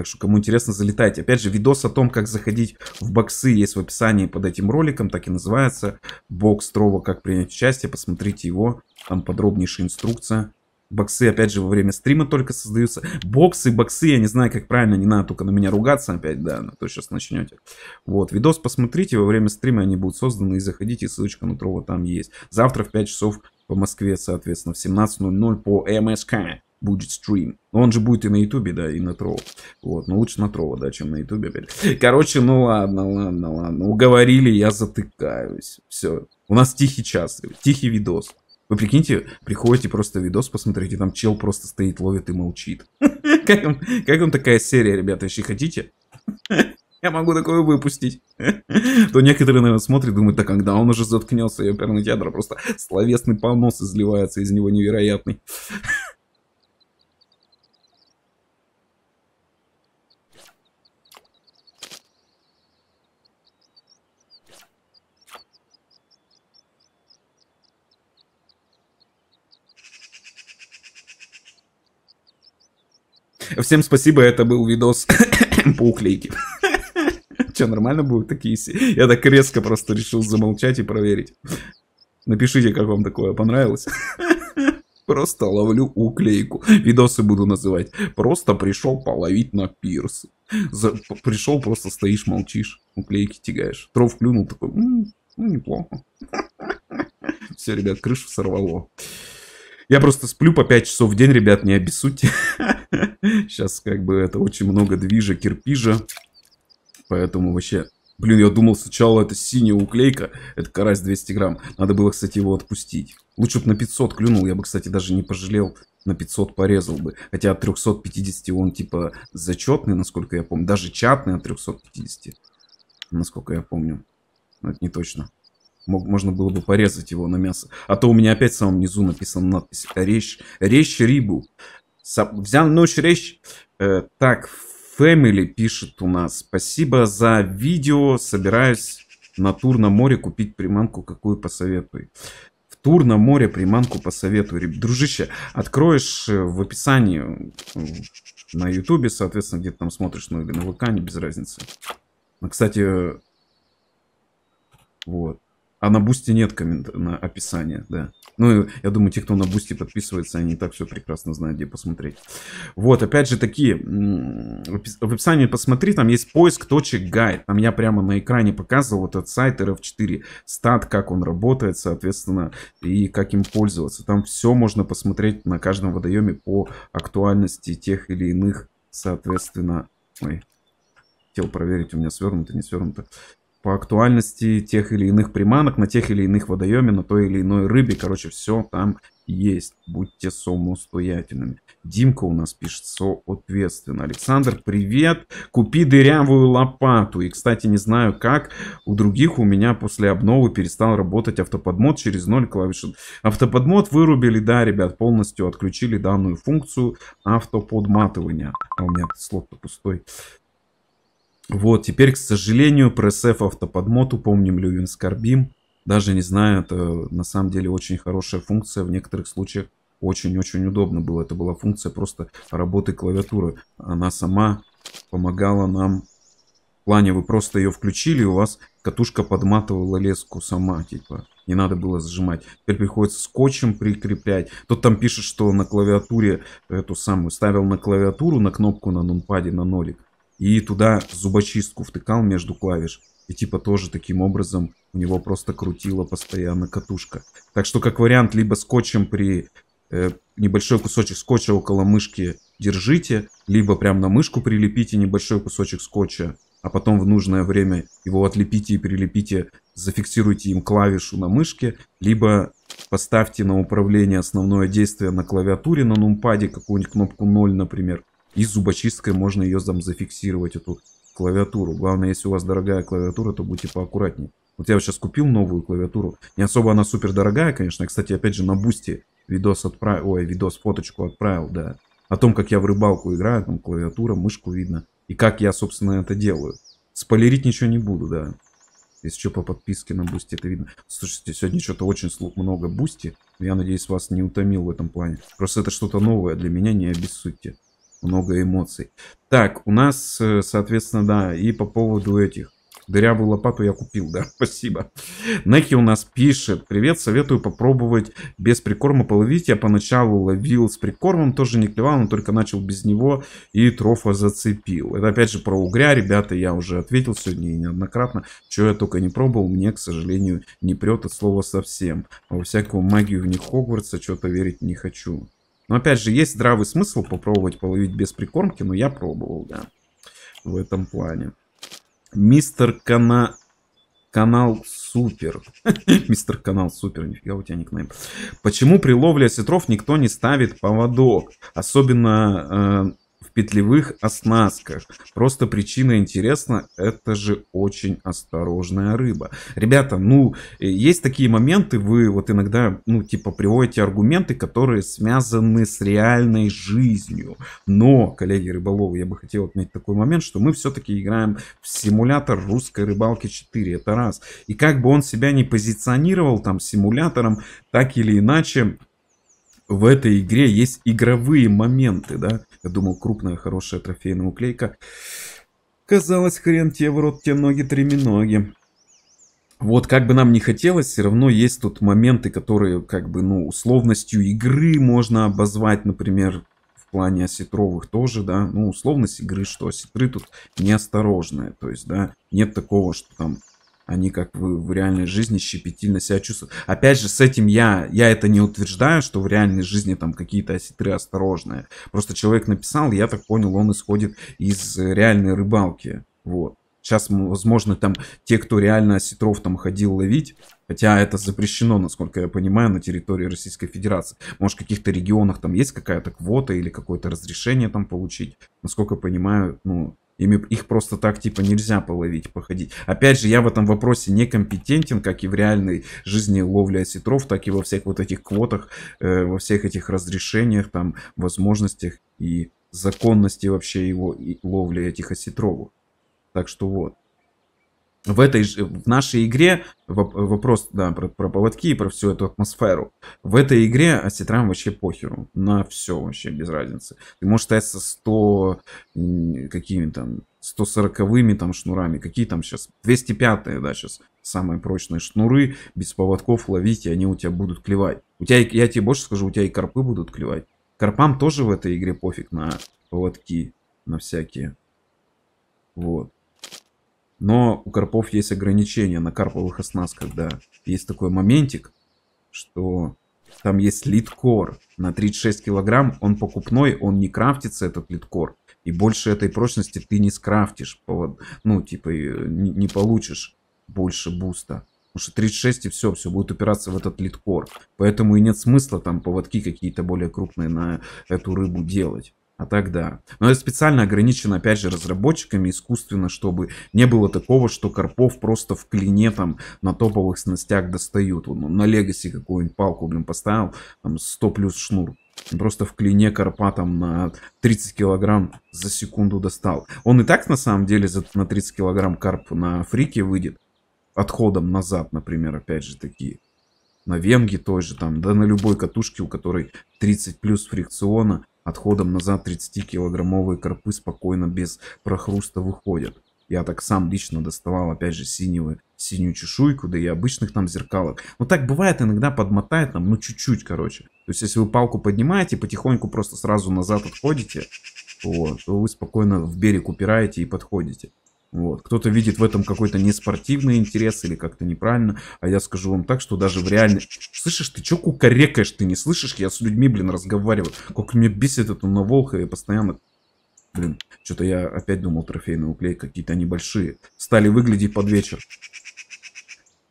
Так что, кому интересно, залетайте. Опять же, видос о том, как заходить в боксы, есть в описании под этим роликом. Так и называется. Бокс Trovo, как принять участие. Посмотрите его. Там подробнейшая инструкция. Боксы, опять же, во время стрима только создаются. Боксы, боксы, я не знаю, как правильно. Не надо только на меня ругаться опять, да, а то сейчас начнете. Вот, видос посмотрите, во время стрима они будут созданы. И заходите, ссылочка на Trovo там есть. Завтра в 5 часов по Москве, соответственно, в 17:00 по МСК будет стрим. Но он же будет и на Ютубе, да, и на Trovo. Вот, но лучше на Trovo, да, чем на Ютубе опять. Короче, ну ладно, ладно, ладно. Уговорили, я затыкаюсь. Все, у нас тихий час, тихий видос. Вы прикиньте, приходите просто видос, посмотрите, там чел просто стоит, ловит и молчит. Как вам такая серия, ребята, если хотите? Я могу такое выпустить. То некоторые, наверное, смотрят, думают, да когда он уже заткнется, и оперный театр просто словесный понос изливается из него невероятный. Всем спасибо, это был видос по уклейке. Че, нормально будут такие? Я так резко просто решил замолчать и проверить. Напишите, как вам такое понравилось. Просто ловлю уклейку. Видосы буду называть. Просто пришел половить на пирс. Пришел, просто стоишь, молчишь. Уклейки тягаешь. Trovo клюнул такой. Ну, неплохо. Все, ребят, крышу сорвало. Я просто сплю по 5 часов в день, ребят, не обессудьте. Сейчас как бы это очень много движа, кирпижа. Поэтому вообще... Блин, я думал сначала это синяя уклейка. Это карась 200 грамм. Надо было, кстати, его отпустить. Лучше бы на 500 клюнул. Я бы, кстати, даже не пожалел. На 500 порезал бы. Хотя от 350 он типа зачетный, насколько я помню. Даже чатный от 350. Насколько я помню. Но это не точно. Можно было бы порезать его на мясо. А то у меня опять в самом низу написана надпись. Речь рибу. Взял ночь речь. Так, Family пишет у нас. Спасибо за видео. Собираюсь на тур на море купить приманку. Какую посоветуй? В тур на море приманку посоветуй. Дружище, откроешь в описании на ютубе, соответственно, где-то там смотришь, ну или на ВК, не без разницы. Но, кстати, вот. А на Boosty нет на описания, да. Ну, я думаю, те, кто на Boosty подписывается, они и так все прекрасно знают, где посмотреть. Вот, опять же, такие... В описании посмотри, там есть поиск точек гайд. Там я прямо на экране показывал вот этот сайт RF4. Стат, как он работает, соответственно, и как им пользоваться. Там все можно посмотреть на каждом водоеме по актуальности тех или иных, соответственно... Ой, хотел проверить, у меня свернуто, не свернуто. По актуальности тех или иных приманок, на тех или иных водоеме, на той или иной рыбе. Короче, все там есть. Будьте самостоятельными. Димка у нас пишет соответственно. Александр, привет. Купи дырявую лопату. И, кстати, не знаю как. У других у меня после обновы перестал работать автоподмод через 0 клавишу. Автоподмод вырубили, да, ребят. Полностью отключили данную функцию автоподматывания. А у меня слот-то пустой. Вот, теперь, к сожалению, про SF автоподмод упомним, любим, скорбим. Даже не знаю, это на самом деле очень хорошая функция. В некоторых случаях очень-очень удобно было. Это была функция просто работы клавиатуры. Она сама помогала нам. В плане, вы просто ее включили, у вас катушка подматывала леску сама, типа. Не надо было зажимать. Теперь приходится скотчем прикреплять. Тот там пишет, что на клавиатуре эту самую ставил на клавиатуру, на кнопку на нунпаде, на нолик. И туда зубочистку втыкал между клавиш. И типа тоже таким образом у него просто крутила постоянно катушка. Так что как вариант, либо скотчем при... небольшой кусочек скотча около мышки держите. Либо прям на мышку прилепите небольшой кусочек скотча. А потом в нужное время его отлепите и прилепите. Зафиксируйте им клавишу на мышке. Либо поставьте на управление основное действие на клавиатуре, на нумпаде. Какую-нибудь кнопку 0, например. И зубочисткой можно ее там зафиксировать, эту клавиатуру. Главное, если у вас дорогая клавиатура, то будьте поаккуратнее. Вот я сейчас купил новую клавиатуру. Не особо она супер дорогая, конечно. Я, кстати, опять же на Boosty видос отправил. Ой, видос, фоточку отправил, да. О том, как я в рыбалку играю. Там клавиатура, мышку видно. И как я, собственно, это делаю. Спойлерить ничего не буду, да. Если что, по подписке на Boosty это видно. Слушайте, сегодня что-то очень много Boosty. Я надеюсь, вас не утомил в этом плане. Просто это что-то новое для меня, не обессудьте. много эмоций. Так, у нас, соответственно, да, и по поводу этих. Дырявую лопату я купил, да, спасибо. Неки у нас пишет: привет, советую попробовать без прикорма половить. Я поначалу ловил с прикормом, тоже не клевал, но только начал без него и трофа зацепил. Это опять же про угря, ребята, я уже ответил сегодня неоднократно. Чего я только не пробовал, мне, к сожалению, не прет от слова совсем. Во всякую магию вне Хогвартса что-то верить не хочу. Но опять же, есть здравый смысл попробовать половить без прикормки, но я пробовал, да, в этом плане. Мистер Канал Супер. Мистер Канал Супер, нифига у тебя никнейм. Почему при ловле осетров никто не ставит поводок? Особенно в петлевых оснастках. Просто причина интересна. Это же очень осторожная рыба. Ребята, ну, есть такие моменты, вы вот иногда, ну, типа, приводите аргументы, которые связаны с реальной жизнью. Но, коллеги рыболовы, я бы хотел отметить такой момент, что мы все-таки играем в симулятор русской рыбалки 4. Это раз. И как бы он себя не позиционировал там симулятором, так или иначе, в этой игре есть игровые моменты, да. Я думал, крупная, хорошая трофейная уклейка. Казалось, хрен тебе в рот, те ноги, треминоги. Вот, как бы нам не хотелось, все равно есть тут моменты, которые, как бы, ну, условностью игры можно обозвать, например, в плане осетровых тоже, да. Ну, условность игры, что осетры тут неосторожные. То есть, да, нет такого, что там... Они как в реальной жизни щепетильно себя чувствуют. Опять же, с этим я это не утверждаю, что в реальной жизни там какие-то осетры осторожные. Просто человек написал, я так понял, он исходит из реальной рыбалки. Вот. Сейчас, возможно, там те, кто реально осетров там ходил ловить, хотя это запрещено, насколько я понимаю, на территории Российской Федерации. Может, в каких-то регионах там есть какая-то квота или какое-то разрешение там получить. Насколько я понимаю, ну... Их просто так, типа, нельзя половить, походить. Опять же, я в этом вопросе некомпетентен, как и в реальной жизни ловли осетров, так и во всех вот этих квотах, во всех этих разрешениях, там, возможностях и законности вообще его и ловли этих осетровых. Так что вот. В нашей игре, вопрос, да, про поводки и про всю эту атмосферу. В этой игре осетрам вообще похеру. На все вообще без разницы. Ты можешь стоять со 100 какими там 140-ми там шнурами. Какие там сейчас? 205-е, да, сейчас самые прочные шнуры. Без поводков ловить, и они у тебя будут клевать. У тебя, я тебе больше скажу, у тебя и карпы будут клевать. Карпам тоже в этой игре пофиг на поводки, на всякие. Вот. Но у карпов есть ограничения на карповых оснастках, да. Есть такой моментик, что там есть литкор на 36 килограмм. Он покупной, он не крафтится, этот литкор. И больше этой прочности ты не скрафтишь. Ну, типа, не получишь больше буста. Потому что 36 и все будет упираться в этот литкор. Поэтому и нет смысла там поводки какие-то более крупные на эту рыбу делать. А так да. Но это специально ограничено, опять же, разработчиками искусственно, чтобы не было такого, что карпов просто в клине там на топовых снастях достают. Он на Легаси какую-нибудь палку, блин, поставил, там 100 плюс шнур. Он просто в клине карпа там на 30 килограмм за секунду достал. Он и так на самом деле на 30 килограмм карп на фрике выйдет. Отходом назад, например, опять же такие. На венге той же там, да на любой катушке, у которой 30 плюс фрикциона. Отходом назад 30-килограммовые карпы спокойно без прохруста выходят. Я так сам лично доставал, опять же, синюю чешуйку, да и обычных там зеркалок. Но так бывает, иногда подмотает нам, ну чуть-чуть, короче. То есть, если вы палку поднимаете, потихоньку просто сразу назад отходите, вот, то вы спокойно в берег упираете и подходите. Вот. Кто-то видит в этом какой-то неспортивный интерес или как-то неправильно. А я скажу вам так, что даже в реальной... Слышишь, ты чё кукарекаешь, ты не слышишь? Я с людьми, блин, разговариваю. Как меня бесит это на Волхове постоянно... Блин, что-то я опять думал, трофейные уклейки какие-то небольшие. Стали выглядеть под вечер.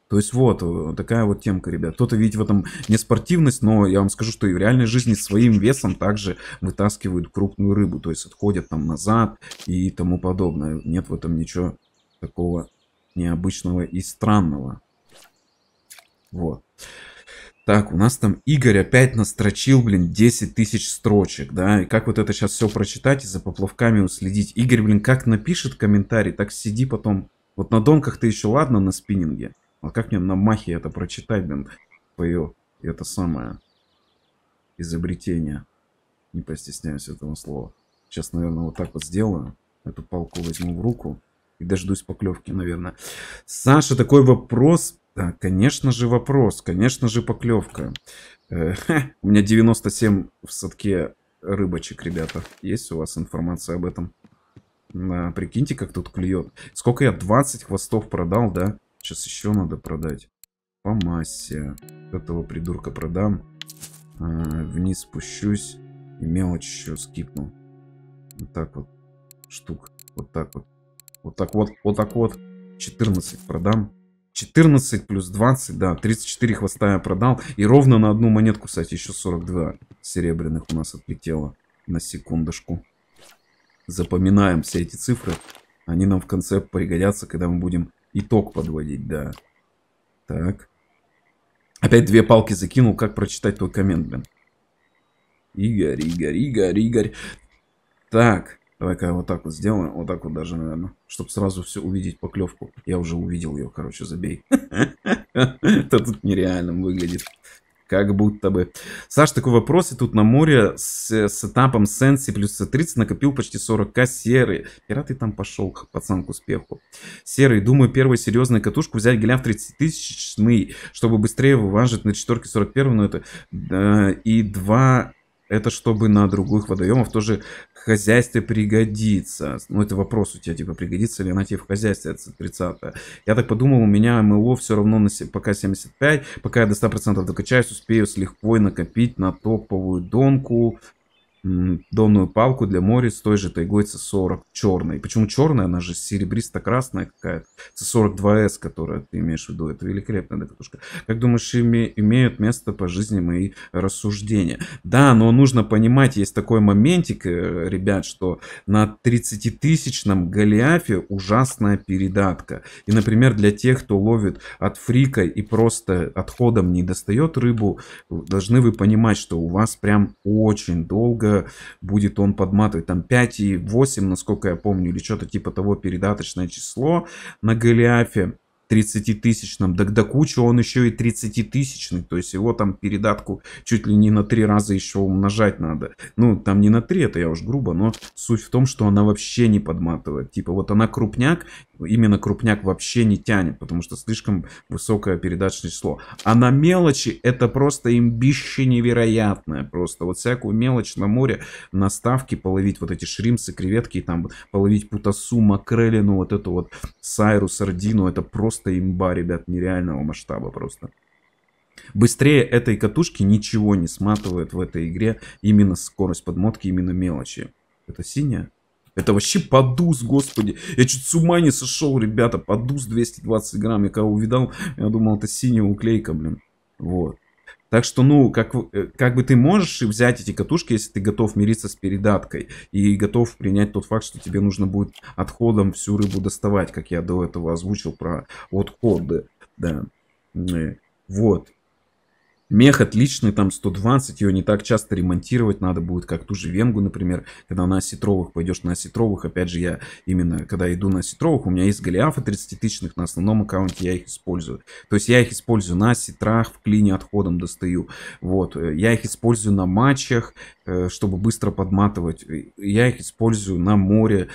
То есть вот такая вот темка, ребят. Кто-то видит в этом неспортивность, но я вам скажу, что и в реальной жизни своим весом также вытаскивают крупную рыбу. То есть отходят там назад и тому подобное. Нет в этом ничего такого необычного и странного. Вот. Так, у нас там Игорь опять настрочил, блин, 10 тысяч строчек, да, и как вот это сейчас все прочитать и за поплавками уследить. Игорь, блин, как напишет комментарий, так сиди потом. Вот на донках ты еще ладно на спиннинге. А как мне на махе это прочитать, блин, твое это самое изобретение? Не постесняюсь этого слова. Сейчас, наверное, вот так вот сделаю. Эту палку возьму в руку и дождусь поклевки, наверное. Саша, такой вопрос. Да, конечно же вопрос, конечно же поклевка. У меня 97 в садке рыбочек, ребята. Есть у вас информация об этом? Прикиньте, как тут клюет. Сколько я? 20 хвостов продал, да? Сейчас еще надо продать. По массе. Этого придурка продам. Вниз спущусь. И мелочь еще скипну. Вот так вот. Штук. Вот так вот. Вот так вот. Вот так вот. 14 продам. 14 плюс 20, да, 34 хвоста я продал. И ровно на одну монетку, кстати, еще 42 серебряных у нас отлетело. На секундочку. Запоминаем все эти цифры. Они нам в конце пригодятся, когда мы будем итог подводить, да. Так. Опять две палки закинул. Как прочитать твой коммент, блин? Игорь, Игорь, Игорь, Игорь. Так. Давай-ка я вот так вот сделаю. Вот так вот даже, наверное. Чтобы сразу все увидеть поклевку. Я уже увидел ее, короче, забей. Это тут нереально выглядит. Как будто бы. Саш, такой вопрос. И тут на море с сетапом Сенси плюс C30 накопил почти 40к серый. Пират, ты там пошел, пацан, к успеху. Серый, думаю, первую серьезную катушку взять геля в 30 тысяч, чтобы быстрее выважить на четверке 41, но это... Да, и два... Это чтобы на других водоемах тоже в хозяйстве пригодится. Ну, это вопрос у тебя, типа, пригодится ли она тебе в хозяйстве от 30. Я так подумал, у меня МЛО все равно на пока 75. Пока я до 100% докачаюсь, успею с лихвой накопить на топовую донку. Донную палку для моря с той же тайгой C40 черной. Почему черная? Она же серебристо-красная какая-то. C42S, которая ты имеешь в виду. Это великолепная катушка. Как думаешь, имеют место по жизни мои рассуждения? Да, но нужно понимать, есть такой моментик, ребят, что на 30-тысячном голиафе ужасная передатка. И, например, для тех, кто ловит от фрика и просто отходом не достает рыбу, должны вы понимать, что у вас прям очень долго будет он подматывать, там 5,8, насколько я помню, или что-то типа того, передаточное число на голиафе 30-тысячном, да до кучи он еще и 30-тысячный, то есть его там передатку чуть ли не на 3 раза еще умножать надо. Ну, там не на 3, это я уж грубо, но суть в том, что она вообще не подматывает. Типа вот она крупняк, именно крупняк вообще не тянет, потому что слишком высокое передаточное число. А на мелочи это просто имбище невероятное. Просто вот всякую мелочь на море, на ставке половить вот эти шримсы, креветки, там половить путасу, макрелину, вот эту вот сайру, сардину, это просто имба, ребят, нереального масштаба просто. Быстрее этой катушки ничего не сматывает в этой игре. Именно скорость подмотки, именно мелочи. Это синяя? Это вообще подуз, господи. Я чуть с ума не сошел, ребята. Подуз 220 грамм. Я когда увидал, я думал, это синяя уклейка, блин. Вот. Так что, ну, как бы ты можешь взять эти катушки, если ты готов мириться с передаткой и готов принять тот факт, что тебе нужно будет отходом всю рыбу доставать, как я до этого озвучил про отходы. Да. Вот. Мех отличный, там 120, ее не так часто ремонтировать надо будет, как ту же венгу, например, когда на осетровых пойдешь, на осетровых, опять же, я именно, когда иду на осетровых, у меня есть голиафы 30-тысячных, на основном аккаунте я их использую. То есть я их использую на осетрах, в клине отходом достаю, вот, я их использую на матчах, чтобы быстро подматывать, я их использую на море,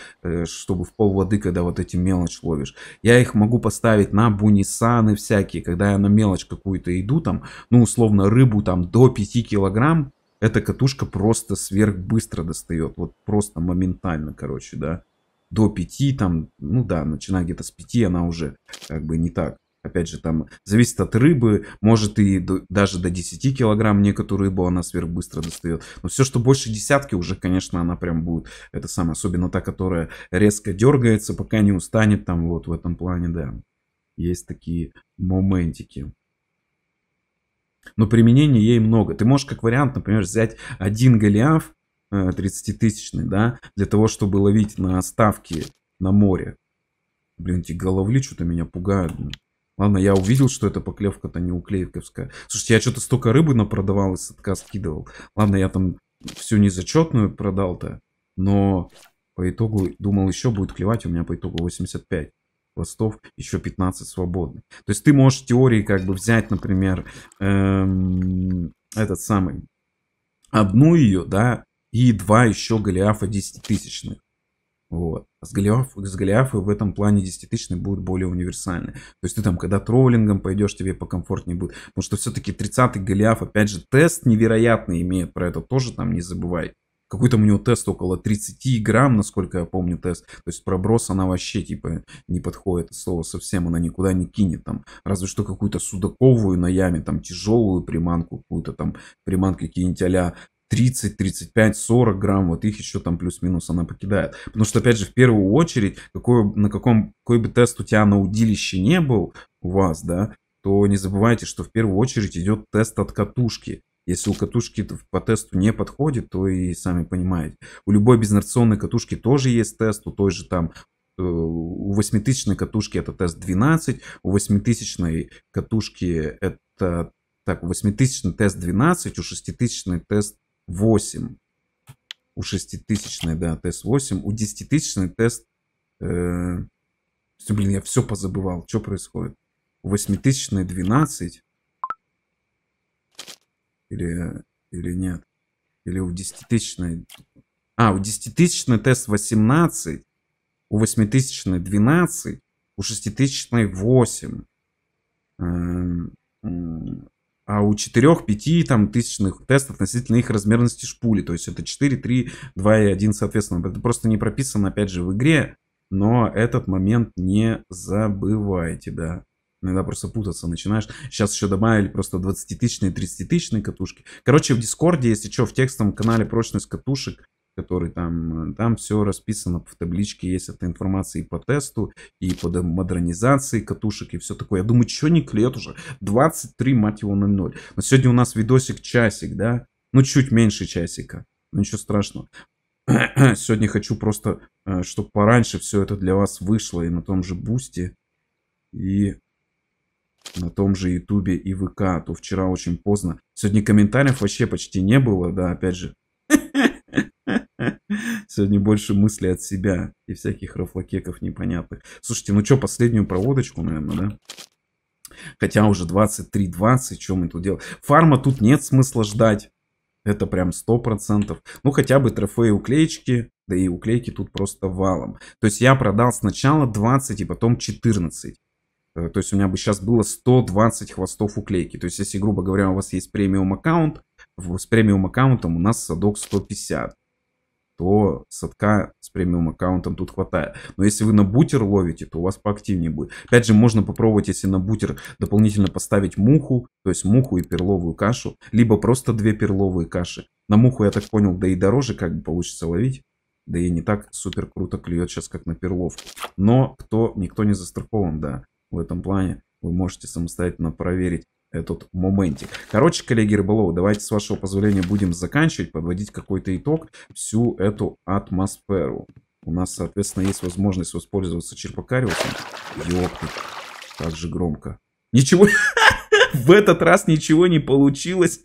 чтобы в полводы, когда вот эти мелочь ловишь. Я их могу поставить на бунисаны всякие, когда я на мелочь какую-то иду, там, ну, условно, рыбу там до 5 килограмм, эта катушка просто сверхбыстро достает, вот просто моментально, короче, да, до 5 там, ну да, начиная где-то с 5, она уже как бы не так. Опять же, там зависит от рыбы, может и даже до 10 килограмм некоторую рыбу она сверхбыстро достает. Но все, что больше десятки, уже, конечно, она прям будет, это самое, особенно та, которая резко дергается, пока не устанет, там вот в этом плане, да, есть такие моментики. Но применения ей много. Ты можешь как вариант, например, взять один голиаф 30-тысячный, да, для того, чтобы ловить на ставки на море. Блин, эти головли что-то меня пугают. Ладно, я увидел, что эта поклевка-то не уклейковская. Слушайте, я что-то столько рыбы напродавал и садка скидывал. Ладно, я там всю незачетную продал-то, но по итогу думал, еще будет клевать. У меня по итогу 85 хвостов, еще 15 свободных. То есть ты можешь в теории как бы взять, например, этот самый, одну ее, да, и два еще голиафа 10-тысячных. Вот. С голиафы в этом плане 10-тысячный будет более универсальный. То есть ты там, когда троллингом пойдешь, тебе покомфортнее будет. Потому что все-таки 30-й голиаф, опять же, тест невероятный имеет, про это тоже там не забывай. Какой-то у него тест около 30 грамм, насколько я помню, тест. То есть проброс она вообще типа не подходит, слово совсем, она никуда не кинет там. Разве что какую-то судаковую на яме, там тяжелую приманку, какую-то там приманку какие-нибудь а-ля 30, 35, 40 грамм, вот их еще там плюс-минус она покидает. Потому что, опять же, в первую очередь, какой бы тест у тебя на удилище не был у вас, да, то не забывайте, что в первую очередь идет тест от катушки. Если у катушки по тесту не подходит, то и сами понимаете. У любой безинерционной катушки тоже есть тест, у той же там, у 8000-ной катушки это тест 12, у 8000-ной катушки это, так, 8000-ный тест 12, у 6000-ной тест 8, у 6000-ной, да, тест 8, у 10-тысячной тест, блин, я все позабывал, что происходит, у 8000-ной 12, или нет, или у 10-тысячной, а, у 10-тысячной тест 18, у 8-тысячной 12, у 6-тысячной 8, а у 4-5 там тысячных тест относительно их размерности шпули, то есть это 4, 3, 2 и 1 соответственно. Это просто не прописано, опять же, в игре, но этот момент не забывайте, да. Иногда просто путаться начинаешь. Сейчас еще добавили просто 20-тысячные, 30-тысячные катушки. Короче, в Дискорде, если что, в текстовом канале прочность катушек, который там все расписано в табличке, есть эта информация и по тесту, и по модернизации катушек, и все такое. Я думаю, что не к лету уже, 23, мать его, 00. Но сегодня у нас видосик часик, да? Ну, чуть меньше часика, ну, ничего страшного. Сегодня хочу просто, чтобы пораньше все это для вас вышло и на том же Boosty, и на том же Ютубе и ВК, а то вчера очень поздно. Сегодня комментариев вообще почти не было, да, опять же. Сегодня больше мысли от себя и всяких рофлокеков непонятных. Слушайте, ну что, последнюю проводочку, наверное, да? Хотя уже 23:20, что мы тут делаем? Фарма тут нет смысла ждать. Это прям 100%. Ну, хотя бы трофеи уклеечки, да и уклейки тут просто валом. То есть я продал сначала 20 и потом 14. То есть у меня бы сейчас было 120 хвостов уклейки. То есть если, грубо говоря, у вас есть премиум аккаунт, с премиум аккаунтом у нас садок 150, то садка с премиум аккаунтом тут хватает. Но если вы на бутер ловите, то у вас поактивнее будет. Опять же, можно попробовать, если на бутер дополнительно поставить муху, то есть муху и перловую кашу, либо просто две перловые каши. На муху, я так понял, да и дороже как бы получится ловить, да и не так супер круто клюет сейчас, как на перловку. Но никто не застрахован, да, в этом плане. Вы можете самостоятельно проверить этот моментик. Короче, коллеги рыболовы, давайте, с вашего позволения, будем заканчивать, подводить какой-то итог всю эту атмосферу. У нас, соответственно, есть возможность воспользоваться черпакариусом. Ёпта, так же громко. Ничего, в этот раз ничего не получилось.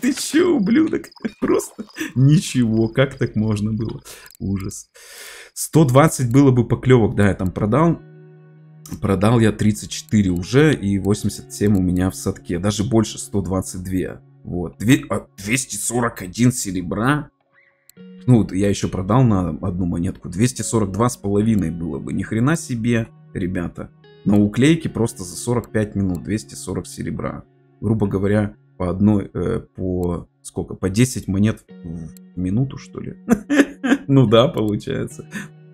Ты че, ублюдок? Просто ничего. Как так можно было? Ужас. 120 было бы поклевок, да, я там продал. Продал я 34 уже, и 87 у меня в садке. Даже больше, 122. Вот. 241 серебра. Ну, я еще продал на одну монетку. 242,5 было бы. Ни хрена себе, ребята. На уклейке просто за 45 минут 240 серебра. Грубо говоря, по одной, сколько? По 10 монет в минуту, что ли? Ну да, получается.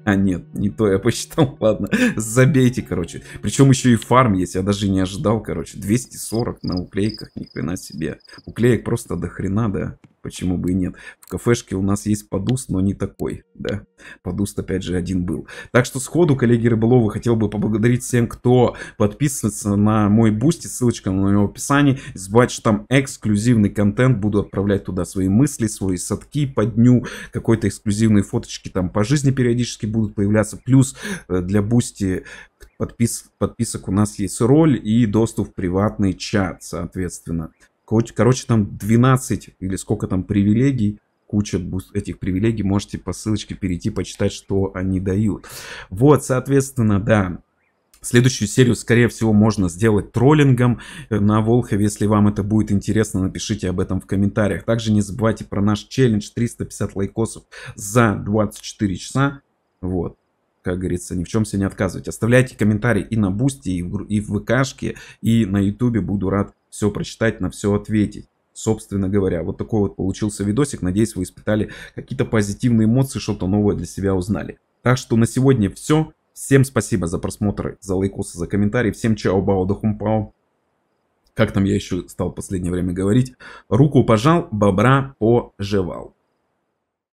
А нет, не то я посчитал, ладно, забейте, короче. Причем еще и фарм есть, я даже не ожидал, короче. 240 на уклейках, ни хрена себе. Уклеек просто до хрена, да, почему бы и нет. В кафешке у нас есть подуст, но не такой, да. Подуст, опять же, один был. Так что сходу, коллеги рыболовы, хотел бы поблагодарить всем, кто подписывается на мой Boosty, ссылочка на него в описании. Забывайте, что там эксклюзивный контент, буду отправлять туда свои мысли, свои садки по дню, какой-то эксклюзивные фоточки там по жизни периодически будут появляться, плюс для Boosty подписок у нас есть роль и доступ в приватный чат, соответственно. Короче, там 12 или сколько там привилегий, куча этих привилегий, можете по ссылочке перейти, почитать, что они дают. Вот, соответственно, да. Следующую серию, скорее всего, можно сделать троллингом на Волхове. Если вам это будет интересно, напишите об этом в комментариях. Также не забывайте про наш челлендж 350 лайкосов за 24 часа. Вот. Как говорится, ни в чем себе не отказывать. Оставляйте комментарии и на Boosty, и в ВКшке, и на YouTube. Буду рад все прочитать, на все ответить. Собственно говоря, вот такой вот получился видосик. Надеюсь, вы испытали какие-то позитивные эмоции, что-то новое для себя узнали. Так что на сегодня все. Всем спасибо за просмотр, за лайкосы, за комментарии. Всем чао, бао, да хумпао. Как там я еще стал в последнее время говорить? Руку пожал, бобра пожевал.